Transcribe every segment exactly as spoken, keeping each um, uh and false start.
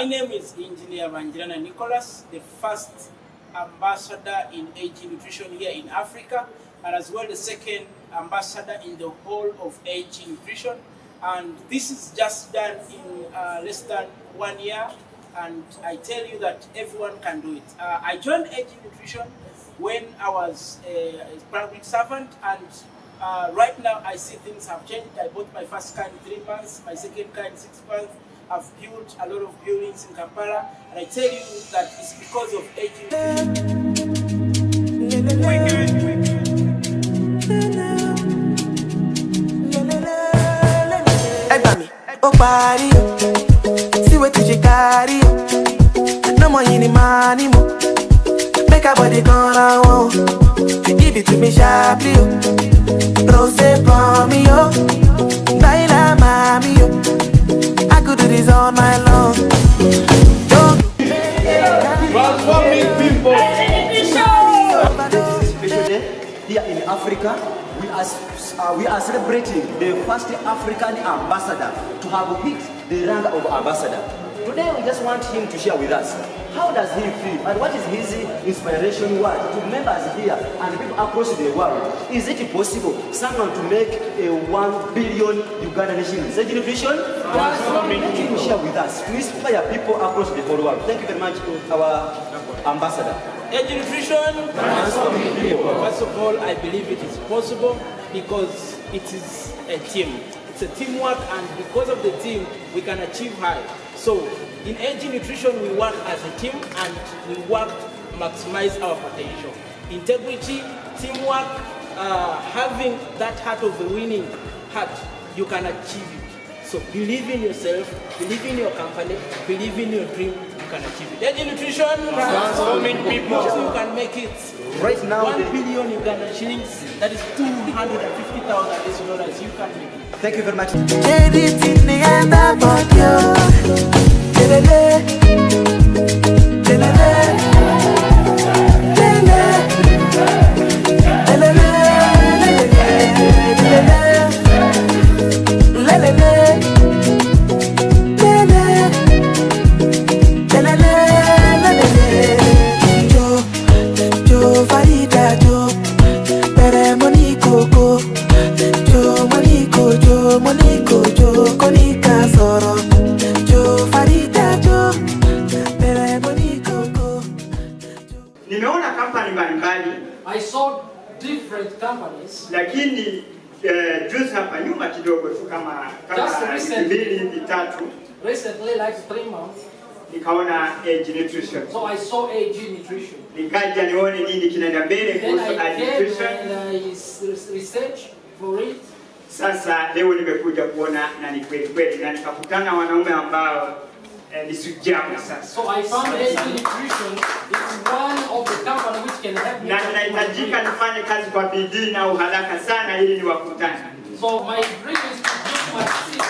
My name is Engineer Manjilana Nicholas, the first ambassador in A G Nutrition here in Africa, and as well the second ambassador in the whole of A G Nutrition. And this is just done in uh, less than one year, and I tell you that everyone can do it. Uh, I joined A G Nutrition when I was a public servant, and uh, right now I see things have changed. I bought my first car in three months, my second car in six months. I've built a lot of buildings in Kampala, and I tell you that it's because of A G Nutrition. Oh party, see what you carry. No more any money, make a body gonna want. Give it to me sharply. Rose for me, oh, Naila mommy, oh. I could do this all my long. Transforming people. Special day here in Africa. We are, uh, we are celebrating the first African ambassador to have picked the rank of ambassador. Today we just want him to share with us how does he feel and what is his inspiration word to members here and people across the world. Is it possible someone to make a one billion Ugandan nation? Is that innovation? Let him share with us to inspire people across the whole world. Thank you very much, our ambassador. A G Nutrition, transforming people. First of all, I believe it is possible because it is a team. It's a teamwork, and because of the team, we can achieve high. So, in A G Nutrition, we work as a team, and we work to maximize our potential. Integrity, teamwork, uh, having that heart of the winning heart, you can achieve it. So, believe in yourself, believe in your company, believe in your dream. Can achieve it. A G Nutrition transforming people. You can make it. Right now, one billion Ugandan shillings. That is two hundred and fifty thousand Asian dollars. You can make it. Thank you very much. Nimeona kampani mbalimbali. I saw different companies. Lakini uh, juzi hapa nyuma kidogo tu kama kama mbili tatu. Recently, like three months. Nikaona A G Nutrition. So I saw A G Nutrition. Nikaja nione nini kinaenda mbele kuhusu A G Nutrition. I research for it. Sasa leo nimekuja kuona na ni kweli kweli na nikakutana wanaume ambao eh, ni sujabu sasa. So I found A G Nutrition is one of the company which can help me. Na ninahitajika nifanye kazi kwa bidii na uharaka sana ili niwakutane. So my dream is to give my city.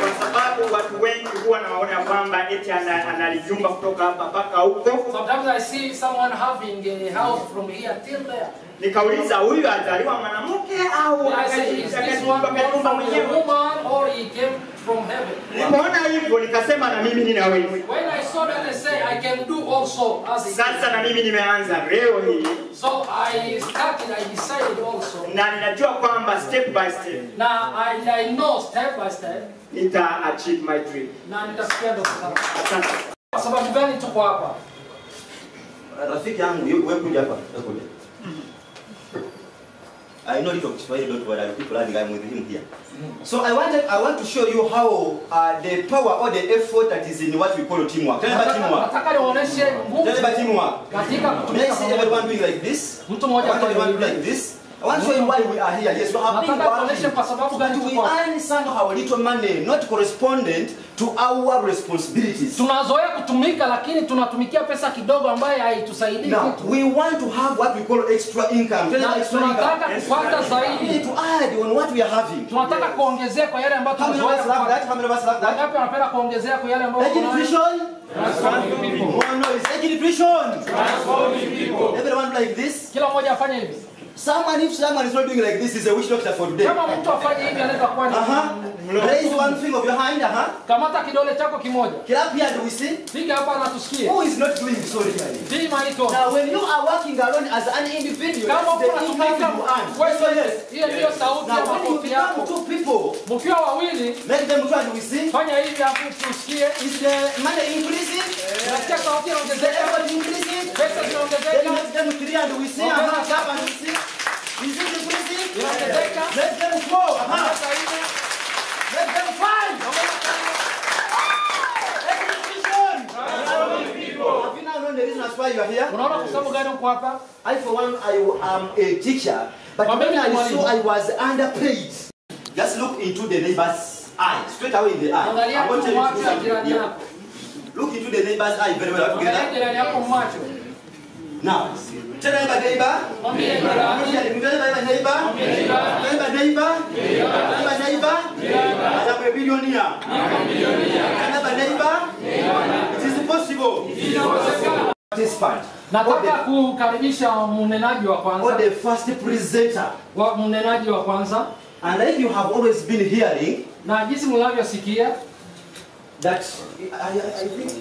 Kwa sababu watu wengi huwa nawaona kwamba eti analijumba kutoka hapa mpaka huko. Sometimes I see someone having a house from here till there. Nikauliza huyu azaliwa mwanamke au akajumba mwenyewe or he came from heaven. Nikaona hivyo nikasema na mimi nina wewe. When I saw that I say I can do also as. Sasa na mimi nimeanza leo hii. So I started I decided also. Na ninajua kwamba step by step. Na I I know step by step. Nita achieve my dream. Na nitasikia dokta. Asante. Kwa sababu gani tuko hapa? Rafiki yangu wewe kuja hapa. I know you talk to a lot of other people and I'm with him here. So I wanted, I want to show you how uh, the power or the effort that is in what we call teamwork. Tell me about teamwork. Tell me about teamwork. May I see everyone doing like this? I want everyone doing like this. I want to show you why we are here. Yes, we have been working, but we earn some of our little money not correspondent to our responsibilities. Tunazoea kutumika lakini tunatumikia pesa kidogo ambayo haitusaidii kitu. We want to have what we call extra income. Tunataka kupata zaidi. To add on what we are having. Tunataka kuongezea kwa yale ambayo tunazoea. How many of us love that? Ngapi wanapenda kuongezea kwa yale ambayo Nutrition? Transforming people. One noise. Nutrition. Transforming people. Everyone like this. Kila mmoja afanye hivi. Someone, if someone is not doing like this, is a witch doctor for today. Uh-huh. Raise one finger of your hand, aha. Kamata kidole chako kimoja. Clap here do we see? Piga hapa na tusikie. Who is not doing so really? Dima iko. Now when you are working alone as an individual, kama unatumika wewe yes. Hiyo ndio sauti ya makofi yako. Two people. Mkiwa wawili, let them try do we see? Fanya hivi afu tusikie. Is the money increasing? Nasikia sauti inaongezeka. Everybody increasing? Pesa zinaongezeka. Let them clear do we see? Aha, hapa do we see? Is it increasing? Inaongezeka. Let them go. Aha. Let them find! Every people! Have you now known the reason as why you are here? I for one, I am a teacher, but when I saw I was underpaid. Just look into the neighbor's eye, straight away in the eye. I want you to look here. Look into the neighbor's eye very well. Together. Now, tell my neighbor. Tell my neighbor. Tell my neighbor. Tell my neighbor. Tell my neighbor. I'm a billionaire. Tell my neighbor. It is possible. It is possible. Participant. Nataka kukaribisha mnenaji wa kwanza. Or the first presenter. Wa mnenaji wa kwanza. And if you have always been hearing. Na jinsi mnavyosikia. That I I think.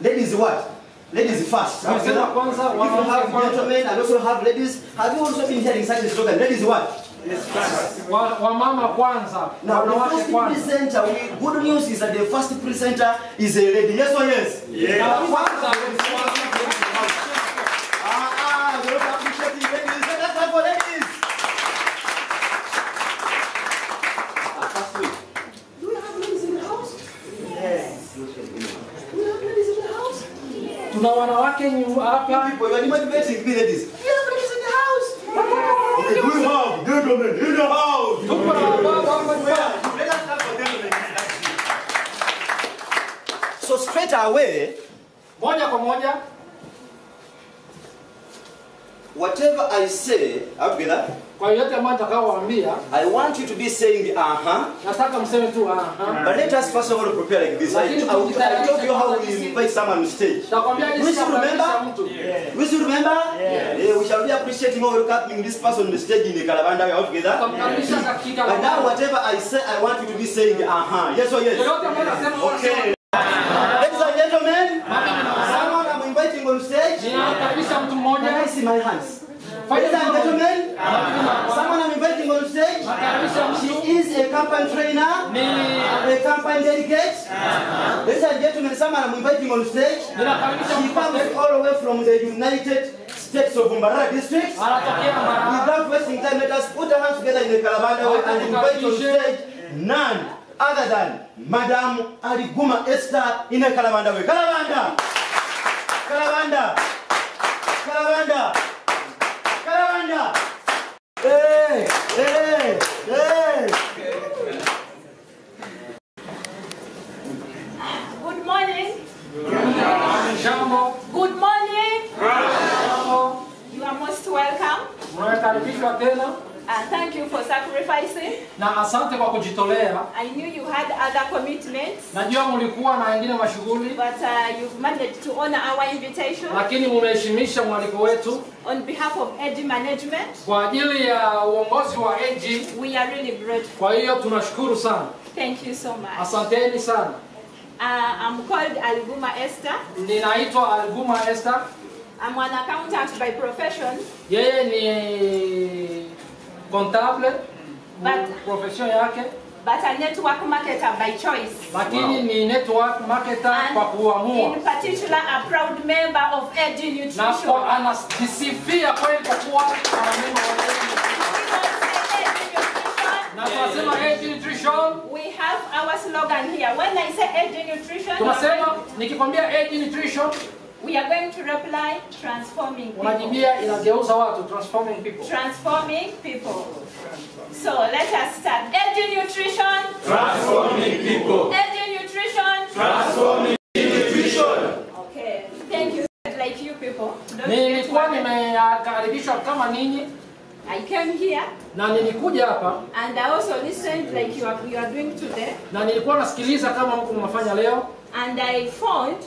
Ladies what? Ladies first. If you have gentlemen and also have ladies, have you also been hearing such a slogan? Ladies what? Yes, first. Wamama kwanza. Now the first presenter, we, good news is that the first presenter is a lady. Yes or yes? Yes. Kwanza. Ah, we don't appreciate the ladies. That's not for ladies. Last week. Do we have ladies in the house? Yes. Do we have ladies in the house? Tuna wanawake hapa. People, you are motivating me ladies. You have ladies in the house. Okay, do you have gentlemen in the house? Super, super. Let us start for gentlemen. So straight away, moja kwa moja. Whatever I say, Abgila. Kwa yote ambayo nitakayowaambia, I want you to be saying aha. Nataka mseme tu aha. But let us first of all prepare like this. I will tell you how we invite someone on stage. We should remember. We should remember. We shall be appreciating over having this person on stage in the Kalabanda all together. But now whatever I say, I want you to be saying aha. Yes or yes? Okay. Ladies and gentlemen, someone I'm inviting on stage. Can I see my hands? Ladies and gentlemen, someone I'm inviting on stage. She is a campaign trainer, a campaign delegate. Ladies and gentlemen, someone I'm inviting on stage. She comes all the way from the United States of Mbarara District. Without wasting time, let us put our hands together in the Kalabanda and invite on stage none other than Madam Aliguma Esther in the Kalabanda. Kalabanda! Kalabanda! Kalabanda! Hey, hey, hey. Good morning. Good morning. You are most welcome. And thank you for sacrificing. I knew you had other commitments. But uh, you've managed to honor our invitation. On behalf of A G Management, we are really grateful. Thank you so much. Uh, I'm called Aliguma Esther. I'm an accountant by profession. Yeah, contable, but profession yake. But a network marketer by choice. Lakini ni network marketer kwa kuamua. In particular, a proud member of A G Nutrition. Na kwa anasifia kwa kuwa member wa A G Nutrition. Na tunasema A G Nutrition. We have our slogan here. When I say A G Nutrition, tunasema nikikwambia A G Nutrition, we are going to reply, transforming people. Transforming people. Transforming people. So let us start. A G Nutrition. Transforming people. A G Nutrition. Transforming nutrition. Okay. Thank you. Like you people. Don't I came here and I also listened like you are, you are doing today. And I found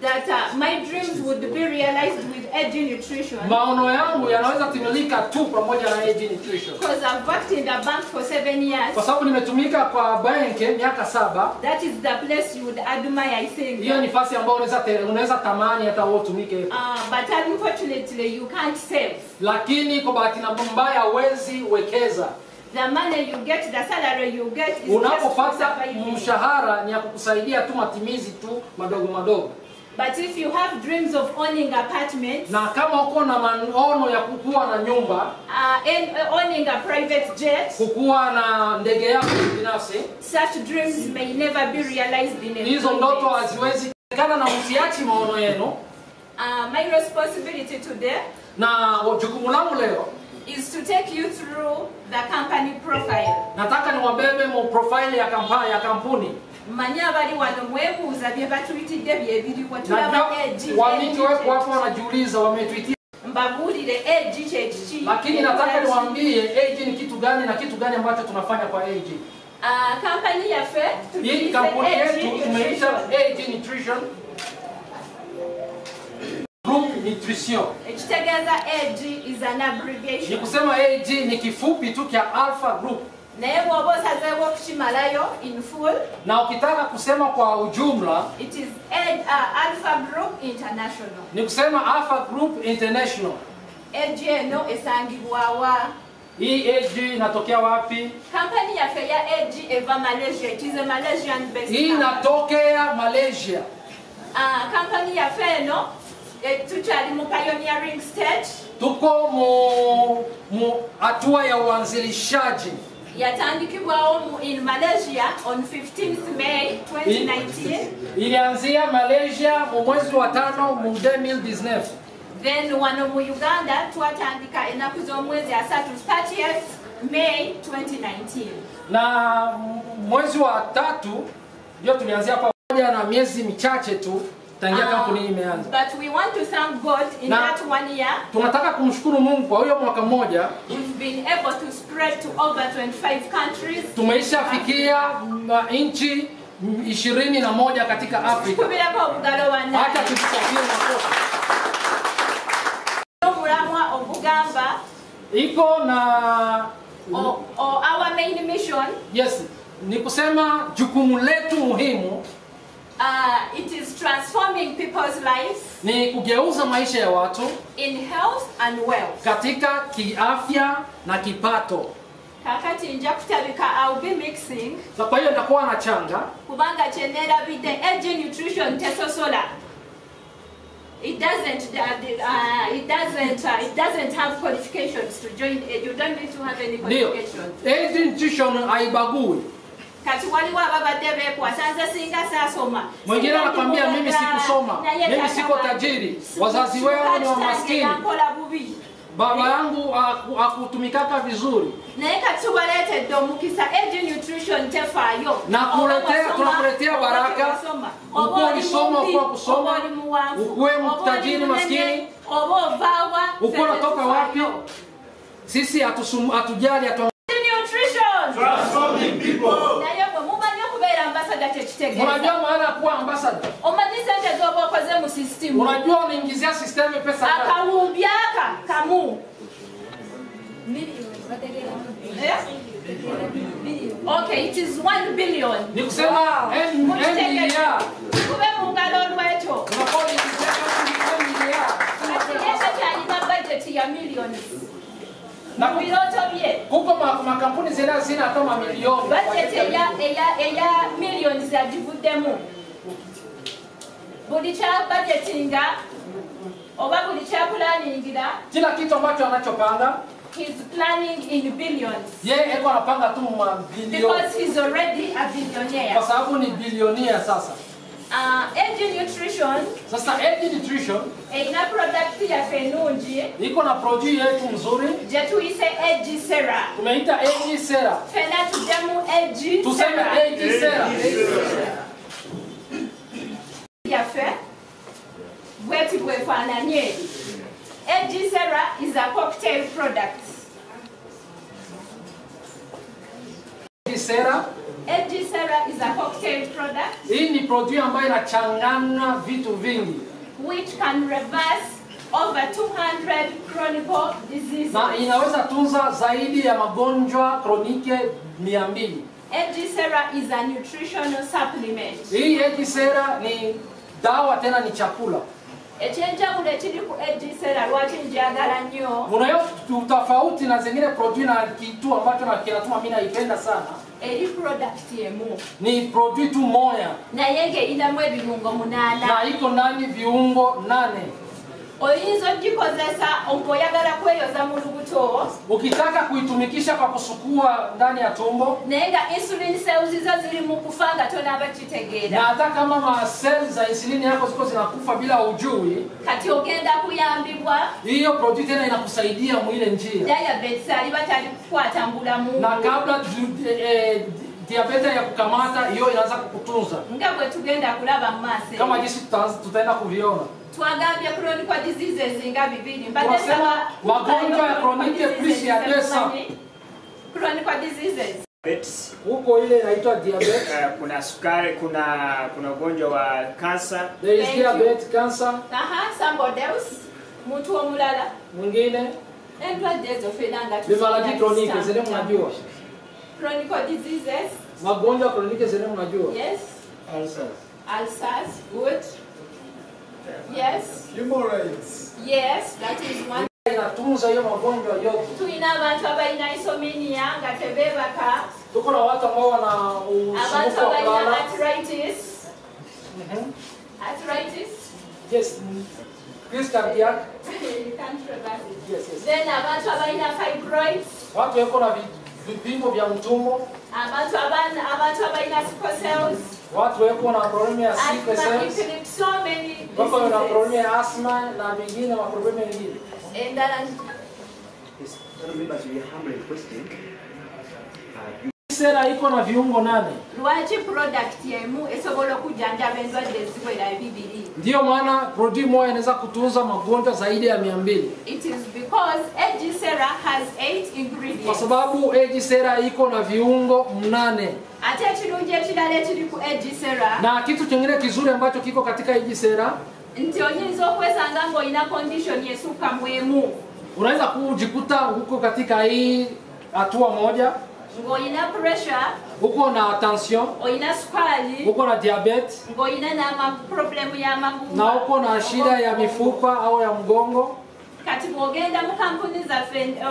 that uh, my dreams would be realized with Edgy Nutrition. Maono yangu yanaweza timilika tu pamoja na Edgy Nutrition. Because I've worked in the bank for seven years. Kwa sababu nimetumika kwa benki miaka saba. That is the place you would admire, I think. Hiyo ni nafasi ambayo unaweza unaweza tamani hata wewe utumike hapo. Ah, uh, but unfortunately you can't save. Lakini kwa bahati mbaya huwezi wekeza. The money you get, the salary you get is unapopata mshahara ni ya kukusaidia tu matumizi tu madogo madogo. But if you have dreams of owning apartments, na kama uko na maono ya kukua na nyumba, uh, and uh, owning a private jet, kukua na ndege yako binafsi, such dreams may never be realized in a hizo ndoto haziwezi kana na msiachi maono yenu. Uh, my responsibility today, na jukumu langu leo, is to take you through the company profile. Nataka niwabebe mo profile ya kampuni ya kampuni. Manya bali wanomwebu uzabye batuitide byebiri kwa tulaba E G. Wamitoe wapo wanajiuliza wametuitia mbabuli ile E G H G. Lakini nataka niwaambie E G ni kitu gani na kitu gani ambacho tunafanya kwa E G. Ah, kampani ya Faith. Hii kampuni yetu tumeita E G Nutrition Group Nutrition. Ekitegeeza E G is an abbreviation. Ni kusema E G ni kifupi tu cha Alpha Group. Nevo bosa zewo kushimalayo in full. Na ukitaka kusema kwa ujumla, it is Ed, uh, Alpha Group International. Ni kusema Alpha Group International. E G no esangibwawa. Hii E G inatokea wapi? Company ya Fair E G Eva Malaysia. It is a Malaysian based. Hii inatokea Malaysia. Ah, uh, company ya Fair no tuchali mu pioneering stage. Tuko mu mu hatua ya uanzilishaji. Yatandikibwa in Malaysia on fifteenth May twenty nineteen. Ilianzia Malaysia mwezi wa tano twenty nineteen. Then wano mu Uganda twatandika enakuzo mwezi wa tatu thirtieth May twenty nineteen. Na mwezi wa tatu ndio tulianzia pamoja na miezi michache tu tangia um, kampuni imeanza. But we want to thank God in na, that one year. Tunataka kumshukuru Mungu kwa hiyo mwaka mmoja. We've been able to spread to over twenty-five countries. Tumeishafikia nchi ishirini na moja katika Afrika. Bila kugalo wana. Hata tukisafiri na kwa. Obugamba. Iko na o, o, our main mission. Yes. Ni kusema jukumu letu muhimu. Uh, it is transforming people's lives. Ni kugeuza maisha ya watu. In health and wealth. Katika kiafya na kipato. Kakati nja kutabika au be mixing. Kwa hiyo ndakuwa na changa. Kubanga chenera with the Edgy Nutrition Teso Solar. It doesn't, uh, it doesn't, uh, it doesn't have qualifications to join. You don't need to have any qualifications. Edgy Nutrition haibagui. Kati waliwa baba debe kwa sanza singa sasoma. Mwingine anakuambia mimi sikusoma, mimi siko tajiri, wazazi wao ni maskini. Baba yangu akutumikaka vizuri. Na ikatubalete domukisa Edgy Nutrition tefayo. Na kuletea tunakuletea baraka. Ukoni soma kwa kusoma. Ukwe mtajiri maskini. Obo vawa. Uko natoka wapi? Sisi hatujali atu transforming people. Unajua maana kuwa ambassador. Omadisente zobo koze mu system. Unajua unaingizia system pesa yako. Akaumbiaka kamu. Okay, it is one billion. Ni kusema milioni. Kube mungalo wetu. Unaponi ingizia milioni. Na kuko makampuni zina zina hata mamilioni. Budget ya ya ya milioni za divudemu. Budicha budgetinga oba budicha planning ngira. Kila kitu ambacho anachopanga he's planning in billions. Yeye eko anapanga tu mabilioni. Because he's already a billionaire. Kwa sababu ni billionaire sasa. Uh, Edgy Nutrition. Sasa Edgy Nutrition. E ina product ya fenunji. Iko na product yetu mzuri. Je tuise Edgy Sera. Tumeita Edgy Sera. Fena tudemu Edgy. Tuseme Edgy Sera. Ya fe. Bweti bwefana nye. Edgy Sera is a cocktail product. Edgy Sera L G Sarah is a cocktail product. Hii ni product ambayo inachanganya vitu vingi. Which can reverse over two hundred chronic diseases. Na inaweza tunza zaidi ya magonjwa kroniki mia mbili. L G Sarah is a nutritional supplement. Hii L G Sarah ni dawa tena ni chakula. Echenja uletiri ku L G Sarah wachinja gara nyo. Munayo tutafauti na zingine product na kitu ambacho na kinatuma mimi naipenda sana. Eri product yemu. Ni product tu moya. Na yenge ina mwe viungo munala. Na iko nani viungo nane. Oizo jikozesa onkoyagala kweyoza mu lubuto. Ukitaka kuitumikisha kwa kusukua ndani ya tumbo. Nenga insulin cells zili mu kufanga tonaba chitegera. Na hata kama ma cells za insulin yako ziko zinakufa bila ujui. Kati ogenda kuyambibwa. Hiyo product tena inakusaidia mu ile njia. Diabetes ali batali kufuata mbulamu. Na kabla diabeta ya kukamata hiyo inaanza kukutunza. Ngabwe tugenda kulaba mase. Kama jinsi tutaenda kuviona. Tuagabia chronic diseases ingabi bili. Magonjwa ya kroniki plus ya pesa. Chronic diseases. Diabetes. Huko ile inaitwa diabetes. Uh, kuna sukari, kuna kuna ugonjwa wa cancer. There is diabetes, cancer. Aha, somebody else. Mtu wa mulala. Mwingine. Endwa dezo fenanga. Magonjwa kroniki zile mnajua. Chronic diseases. Magonjwa kroniki zile mnajua. Yes. Ulcers. Ulcers, good. Yes. Hemorrhoids. Yes, that is one. Inatunza hiyo magonjwa yote. Tuina watu ambao ina insomnia, ngatebebaka. Tuko na watu ambao wana usumbufu wa kulala. Arthritis. Mhm. Arthritis. Yes. This cardiac. Yes, yes. Then watu ambao ina fibroids. Watu wako na vipimo vya mtumbo. Watu ambao ina sickle cells. Watu wako na problemi ya sickle cells. So many diseases. Na problemi ya asthma na mengine na problemi mengine. And then yes, remember you have a question. Sera iko na viungo nane. Lwachi product yemu esobola kujanja benzo desiwe la bibili. Ndio maana product moja inaweza kutunza magonjwa zaidi ya mia mbili. It is because L G Sarah has eight ingredients. Kwa sababu L G Sarah iko na viungo nane. Ate chirunje chidale chiri ku L G Sarah. Na kitu kingine kizuri ambacho kiko katika L G Sarah, ndio hizo kwesa ngambo ina condition yesu kamwemu. Unaweza kujikuta huko katika hii hatua moja. Ngo ina pressure, uko na tension, o ina sukari, uko na diabetes, ngo ina na problem ya mafua, na uko na shida ya mifupa au ya mgongo. Kati mwogenda mkampuni za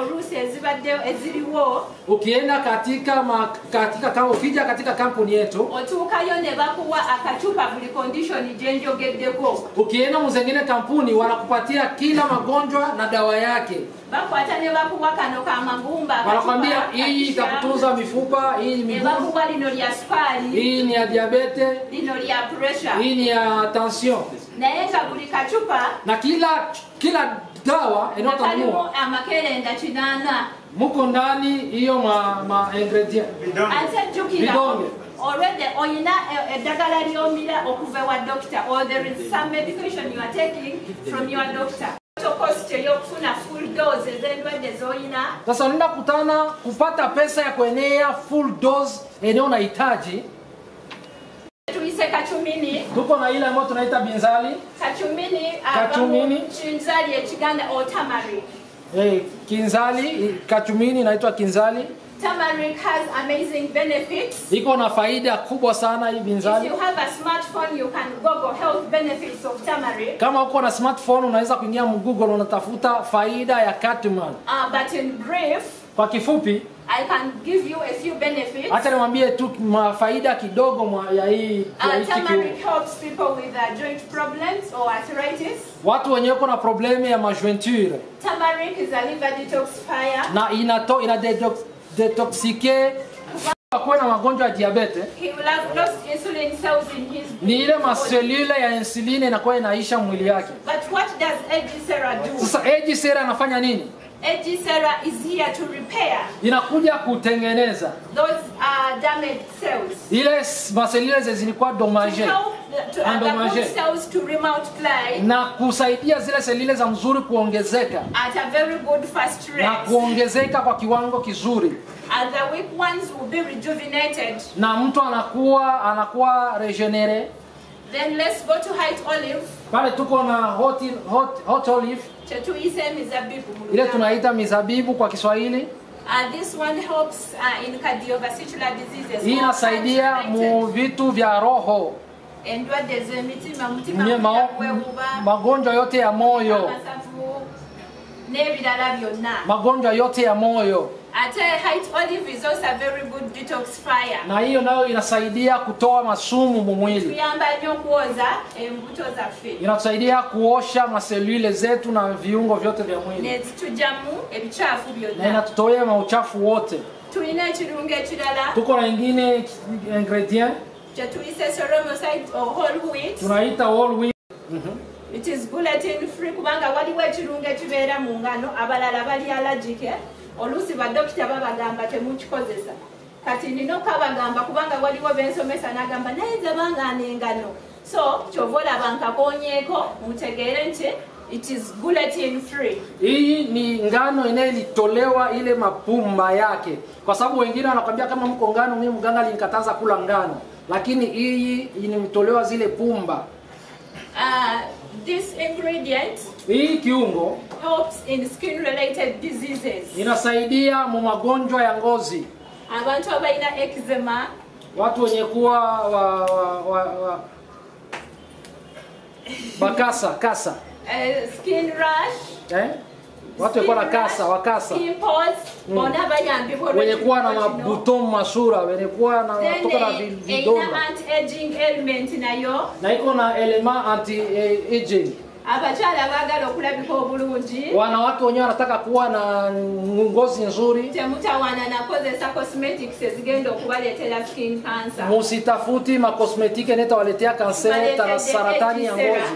Urusi ezibadeo eziliwo. Ukienda katika ma, katika kama ukija katika kampuni yetu. Otukayo nebakuwa akachupa buli condition jenjo gedego. Ukienda muzengine kampuni wanakupatia kila magonjwa na dawa yake. Bako hata nebakuwa kanoka mangumba. Wanakwambia hii itakutunza mifupa, hii ni miguu. Nebakuwa lino ya sukari. Hii ni ya diabete. Lino ya pressure. Hii ni ya tension. Naenza buli kachupa. Na kila kila dawa inatamua amakelenda chinana muko ndani hiyo ma, ma ingredient bidonge already oyina edagala lyomira okuvewa doctor or there is some medication you are taking from your doctor to cost you kufuna full dose then when the zoina sasa unaenda kutana kupata pesa ya kuenea full dose eneo unahitaji. Kachumini. Tuko na ile ambayo tunaita binzali. Kachumini. Kachumini. Chinzali ya Chiganda au tamarind. Eh, kinzali, kachumini inaitwa kinzali. Tamarind has amazing benefits. Iko na faida kubwa sana hii binzali. If you have a smartphone you can google health benefits of tamarind. Kama uko na smartphone unaweza kuingia Google unatafuta faida ya kachumini. Ah, uh, but in brief, kwa kifupi, I can give you a few benefits. Acha niwaambie tu faida kidogo ya hii tamarind helps people with uh, joint problems or arthritis. Watu wenye wako na problemi ya majointure. Tamarind is a liver detoxifier. Na inato ina detox detoxike kwa na magonjwa ya diabetes. He will have lost insulin cells in his body. Ni ile maselula ya insulin inakuwa inaisha mwili yake. But what does L G Sarah do? Sasa L G Sarah anafanya nini? A G Sarah is here to repair. Inakuja kutengeneza. Those uh, damaged cells. Ile maselile zilikuwa dommage. Endommage cells to remultiply. Na kusaidia zile selile za mzuri kuongezeka. At a very good fast rate. Na kuongezeka kwa kiwango kizuri. And the weak ones will be rejuvenated. Na mtu anakuwa anakuwa regenere. Then let's go to hot olive. Pale tuko na hot hot hot olive. Chetu ise mizabibu. Ile tunaita mizabibu kwa Kiswahili. And uh, this one helps uh, in cardiovascular diseases. Hii inasaidia mu vitu vya roho. And what does it mean? Magonjwa yote ya moyo. Magonjwa yote ya moyo. At hot olive is also a very good detox fire. Na hiyo nayo inasaidia kutoa masumu mu mwili. Inasaidia kuosha maselule zetu na viungo vyote vya mwili. Na tujamu ebichafu byonna. Na inatutoa mauchafu wote. Tuina kirunge kirala. Tuko na ingine ingredient. Chatuise soromoside or whole wheat. Tunaita whole wheat. Mhm. It is gluten free kubanga waliwe kirunge kibera mu ngano abalala bali allergic. Olusi badokita baba gamba temuchikozesa. Kati nino kaba gamba kubanga waliwo bensomesa na gamba neza banga nengano. So chovola banka konyeko mutegere nti it is gluten free. Hii ni ngano inayolitolewa ile mapumba yake. Kwa sababu wengine wanakuambia kama mko ngano, mimi mganga alinikataza kula ngano. Lakini hii initolewa zile pumba. Ah uh, This ingredient hii kiungo helps in skin related diseases. Inasaidia mu magonjwa ya ngozi. Abantu abaina eczema. Watu wenye kuwa wa, wa, wa bakasa, kasa. Uh, skin rash. Eh? Watu wenye kuwa na kasa, wakasa. Pimples, bona bayambi boro. Wenye kuwa na mabutom masura, wenye kuwa na kutoka na vidonda. Na anti-aging element na yo. Na iko na element anti-aging. Abachala bagala okulabika obulungi. Wanawake wenyewe wanataka kuwa na ngozi nzuri. Temutawana na kozesa cosmetics ezigenda okubaletera skin cancer. Musitafuti ma cosmetics netawaletea kanseri na saratani ya ngozi.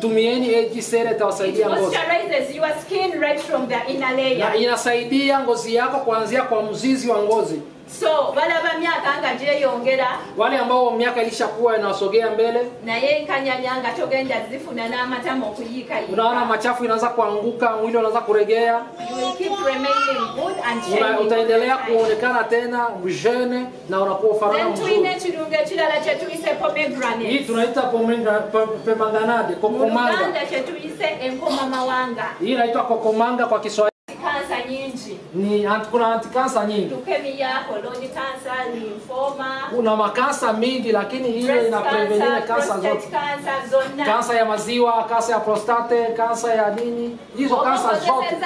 Tumieni A G Sera itawasaidia ngozi. It moisturizes your skin right from the inner layer. Na inasaidia ngozi yako kuanzia kwa mzizi wa ngozi. So, wale ambao miaka anga je yongera. Wale ambao miaka ilishakuwa inasogea mbele. Na yeye kanyanyanga togenda zifuna na matamo kuyika hiyo. Unaona machafu inaanza kuanguka, mwili unaanza kuregea. You keep remaining good and shiny. Utaendelea kuonekana tena mjene na unakuwa farao mzuri. Then tuine chirunge chilala chetu ise pomegranate. Hii tunaita pomegranate, kokomanga. Pomegranate chetu ise enkomamawanga. Hii inaitwa kokomanga kwa Kiswahili. Kansa nyingi. Ni kuna antikansa nyingi. Leukemia, colon cancer, lymphoma. Kuna makansa mingi lakini hiyo inaprevenea kansa zote. Kansa ya maziwa, kansa ya prostate, kansa ya nini? Hizo kansa zote.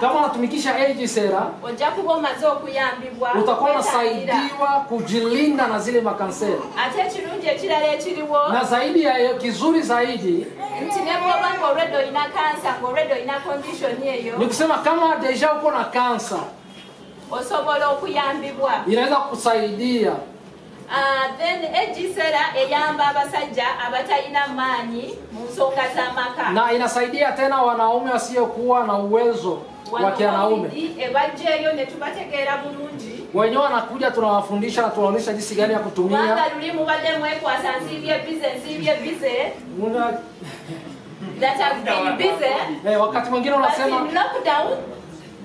Kama unatumikisha A G Sera, ojakuba mazoku yambibwa. Utakuwa unasaidiwa kujilinda na zile makanseri. Ate kirunje kirale kiriwo. Na zaidi ya kizuri zaidi, ntinebo bango redo ina kansa, redo ina condition yeyo. Nikusema kama deja uko na kansa, osobola okuyambibwa. Inaweza kusaidia. Uh, then A G Sera eyamba abasajja abatalina maanyi mu nsonga z'amaka. Na inasaidia tena wanaume wasiokuwa na uwezo wa kianaume. Ebajeyo ne tubategeera bulungi. Wenyewe wanakuja tunawafundisha na tunaonesha jinsi gani ya kutumia. Banga lulimu bade mweko asansibye bize bize. Muna that have been busy. Eh, wakati mwingine unasema lockdown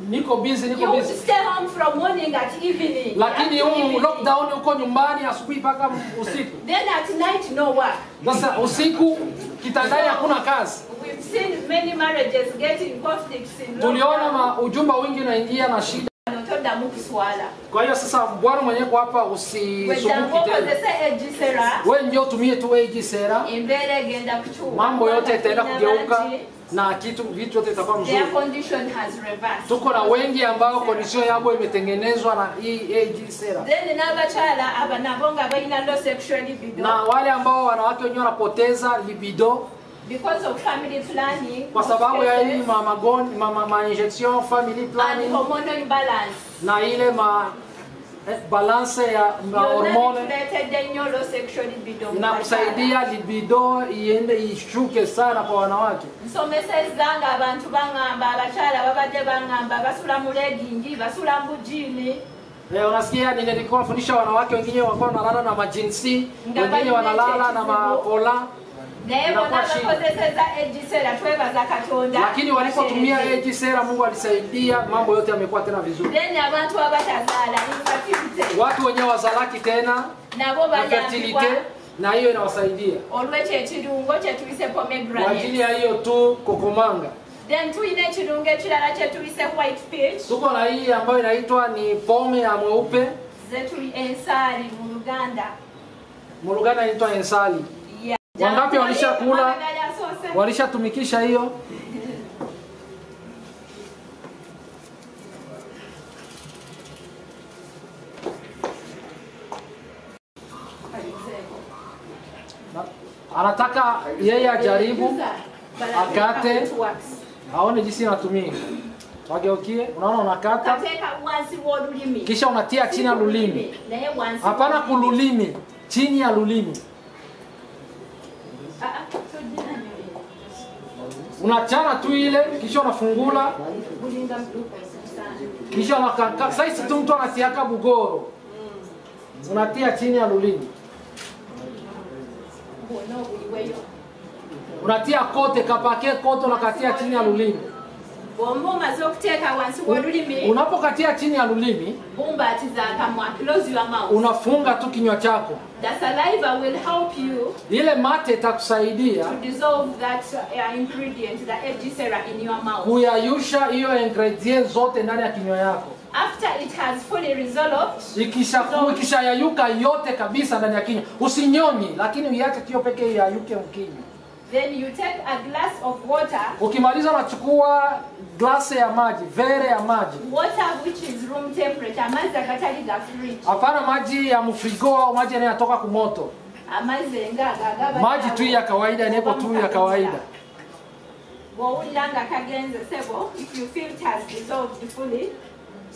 niko busy niko busy. You stay home from morning at evening. Lakini huko lockdown uko nyumbani asubuhi mpaka usiku. Then at night no work. Sasa usiku kitandani hakuna kazi. We've seen many marriages getting conflicts in lockdown. Tuliona ujumba wingi unaingia na shida. Anotoda mkuswala. Kwa hiyo sasa bwana mwenyewe kwa hapa usisubuki tena. Wewe ndio tumie tu A G Sera. Imbele genda kuchua. Mambo yote itaenda kugeuka na kitu vitu yote itakuwa mzuri. Their condition has reversed. Tuko na wengi ambao condition yao imetengenezwa na hii A G Sera. Then nabachala aba nabonga baina low sexual libido. Na wale ambao wanawake wenyewe wanapoteza libido. Because of family planning. Kwa sababu ya hii magonjwa, mama ma injection, family planning, hormonal imbalance. Na ile ma balance ya hormone na kusaidia libido iende ishuke sana kwa wanawake. Nsomeseza zanga abantu bangamba abachala babade bangamba basula mulegingi basula mbujini. Leo unasikia nilikuwa nafundisha wanawake wengine wako wanalala na majinsi, wengine wanalala na maola. Ndio wanaposeseza egisera twebaza Katonda. Lakini walipotumia egisera Mungu alisaidia mambo yote yamekuwa tena vizuri. Ndeni abantu abatazala infertility. Watu wenyewe wazalaki tena nabo bayanzilite na hiyo inawasaidia. Olweche chidungo chetu ise pomegranate. Kwa ajili ya hiyo tu kokomanga. Then tu ine chidunge chilala chetu ise white peach. Tuko na hii ambayo inaitwa ni pome ya mweupe. Zetu ensali mu Uganda. Mu Uganda inaitwa ensali. Wangapi walisha kula, walisha tumikisha hiyo? Anataka yeye ajaribu, akate, haone jinsi anatumia. Wageukie, unaona unakata, kisha unatia chini ya lulimi. Hapana kululimi, chini ya lulimi. Unachana tu ile kisha unafungula kisha unakata sasa tu mtu anasiaka bugoro unatia chini ya lulimi unatia kote kapake kote unakatia chini ya lulimi bombo mazokuteka wansi walulimi unapokatia chini ya lulimi bomba atizaka mwa close your mouth unafunga tu kinywa chako. The saliva will help you. Ile mate itakusaidia to dissolve that uh, ingredient, the egisera in your mouth. Kuyayusha hiyo ingredient zote ndani ya kinywa yako. After it has fully resolved, ikishakuwa ikishayayuka yote kabisa ndani ya kinywa. Usinyonyi lakini uiache hiyo pekee yayuke mkinywa. Then you take a glass of water. Ukimaliza unachukua glasi ya maji, vere ya maji. Water which is room temperature. Maji yakatali ga fridge. Hapana maji ya mfrigo au maji yanayotoka kwa moto. Amazenga gaga. Maji tu ya kawaida inapo tu ya kawaida. Waulanga kagenze sebo if you feel it has dissolved fully.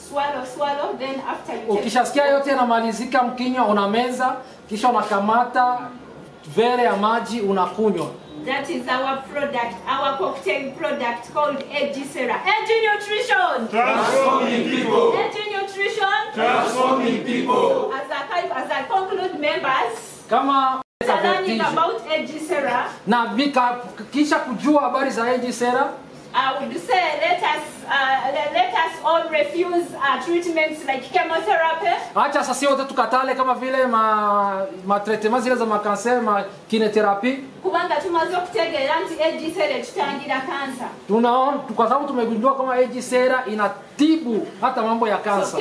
Swallow, swallow, then after you. Ukishasikia yote yanamalizika mkinywa unameza kisha unakamata vere ya maji unakunywa. That is our product, our cocktail product called Egisera. Edgy Nutrition! Transforming people! Edgy Nutrition! Transforming people! As I, as I conclude, members, kama learning about Egisera. Na vika, kisha kujua habari za Egisera. I would say let us, uh, let us all refuse uh, treatments like chemotherapy. Acha sasa yote tukatale kama vile ma ma treatments zile za makanser, ma kinetherapy. Kubanga tumazo kutegera anti-egisera tutangira kansa. Tunaona kwa sababu tumegundua kama egisera inatibu hata mambo ya kansa.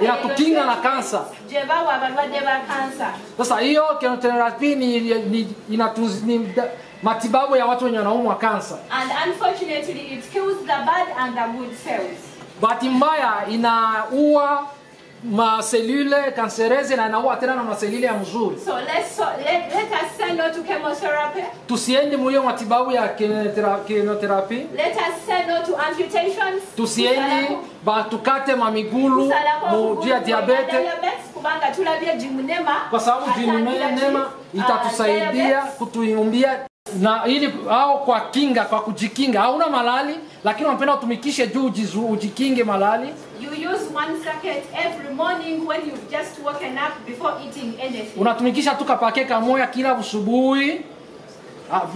Inatukinga na kansa. Jeba wa balwade ba kansa. Sasa hiyo kinetherapy ni ni inatunza matibabu ya watu wenye wanaumwa kansa. And unfortunately it kills the bad and the good cells. Bahati mbaya inaua maselule kansereze na inaua tena na maselule ya mzuri. So let's so, let, let us say no to chemotherapy. Tusiende mlio matibabu ya chemotherapy. Let us say no to amputations. Tusiende batukate mamigulu mjia diabetes. Kubanga tulabia jimnema. Kwa sababu jimnema itatusaidia kutuiumbia na ili au kwa kinga kwa kujikinga hauna malali lakini unapenda utumikishe juu ujikinge malali. You use one packet every morning when you've just woken up before eating anything. Unatumikisha tu kapake kamoja kila asubuhi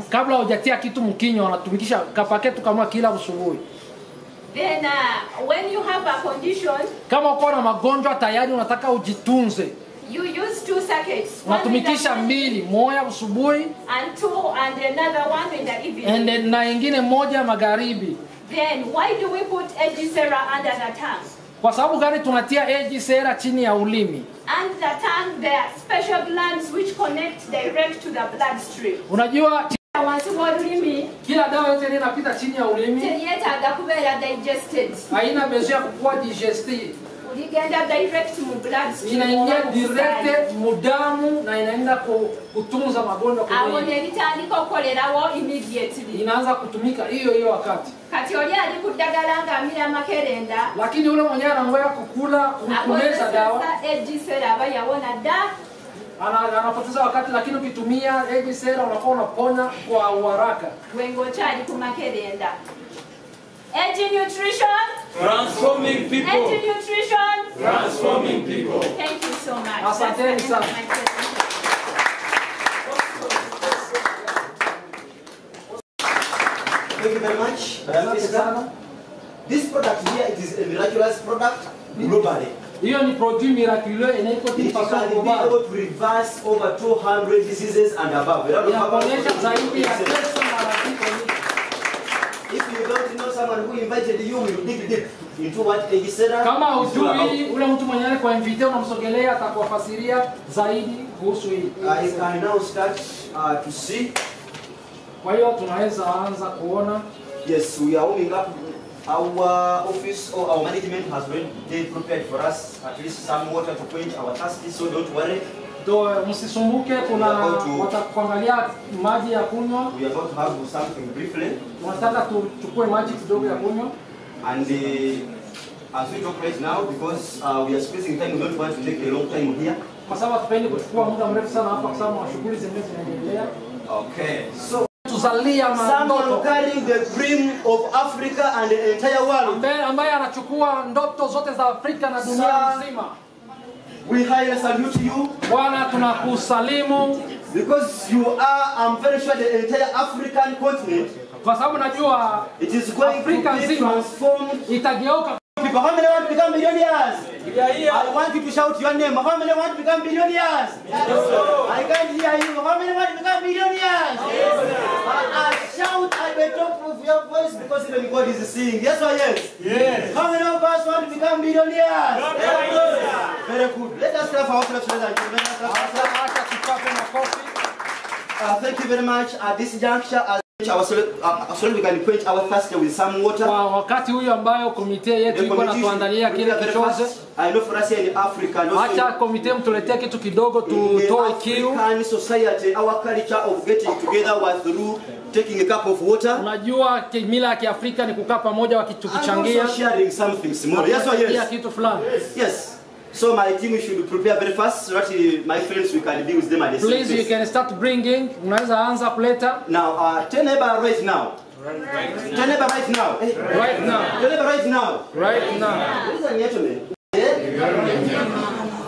kabla hujatia kitu mkinywa unatumikisha kapake tu kamoja kila asubuhi. Then uh, when you have a condition kama uko na magonjwa tayari unataka ujitunze. You use two circuits. Unatumikisha mbili, moja asubuhi and two and another one in the evening. And then na nyingine moja magharibi. Then why do we put egisera under the tongue? Kwa sababu gani tunatia egisera chini ya ulimi? Under the tongue there are special glands which connect direct to the bloodstream. Unajua kila dawa yote inapita chini ya ulimi. Yet agakuwa digested. Haina besoin ya kuwa digested. Igenda direct mu blood stream. Inaingia direct mu damu na inaenda kutunza magonjwa kwa hiyo. Abone litandika okolerawo immediately. Inaanza kutumika hiyo hiyo wakati. Kati yeye alikudagalanga mira makerenda. Lakini ule mwenye anaanza kukula kumeza dawa. Egisera bayawona da. Ana anapoteza wakati lakini ukitumia egisera unakuwa unapona kwa haraka. Wengo chali kumakerenda. Edgy Nutrition, transforming people. Edgy Nutrition, transforming people. Thank you so much. Asante sana. Thank you very much. Asante. This product here, it is a miraculous product globally. Hiyo ni produit miraculeux inaitwa Tifasan Global. It will reverse over two hundred diseases and above. Inaonyesha zaidi ya tisa maradhi. If you don't know someone who invited you, you dig deep into what they said. Kama hujui ule mtu mwenye alikuinvitia unamsogelea atakufasiria zaidi kuhusu hili. I can now start uh, to see. Kwa hiyo tunaweza anza kuona. Yes, we are warming up. Our office or our management has been prepared for us at least some water to quench our thirst, so don't worry. So msisumbuke kuna watakuangalia maji ya kunywa. We are going to have something briefly. Tunataka tuchukue maji kidogo ya kunywa. And uh, as we talk right now because uh, we are spacing time, we don't want to take a long time here. Kwa sababu tupendi kuchukua muda mrefu sana hapa kwa sababu shughuli zingine zinaendelea. Okay. So tuzalia mandoto carrying the dream of Africa and the entire world. Ambaye anachukua ndoto zote za Afrika na dunia nzima. We highly salute you. Bwana tunakusalimu. Because you are, I'm very sure, the entire African continent. Kwa sababu najua it is going Africa to be transformed. Itageuka. People, how many want to become billionaires? I want you to shout your name. How many want to become billionaires? I can't hear you. How many want to become billionaires? I shout at the top of your voice because even God is seeing. Yes or yes? Yes. How many of us want to become billionaires? Very good. Let us clap our hands together. Uh, thank you very much. At this juncture, as our so we can quench our thirst with some water. Wakati huyu ambayo komitee yetu iko na tuandalia kile kichoze. I know for us in Africa. Acha komitee mtuletee kitu kidogo tutoe kiu. African society, our culture of getting together was through taking a cup of water. Unajua kimila ya Kiafrika ni kukaa pamoja wakitukichangia. Sharing something small. Yes or yes. Yes kitu fulani. Yes. So my team should prepare very fast so that my friends we can be with them at the same place. Please, you can start bringing. Unaweza anza kuleta. Now, uh, tell neighbor right now. Tell neighbor right now. Right now. Tell neighbor right now. Right now. What is your name?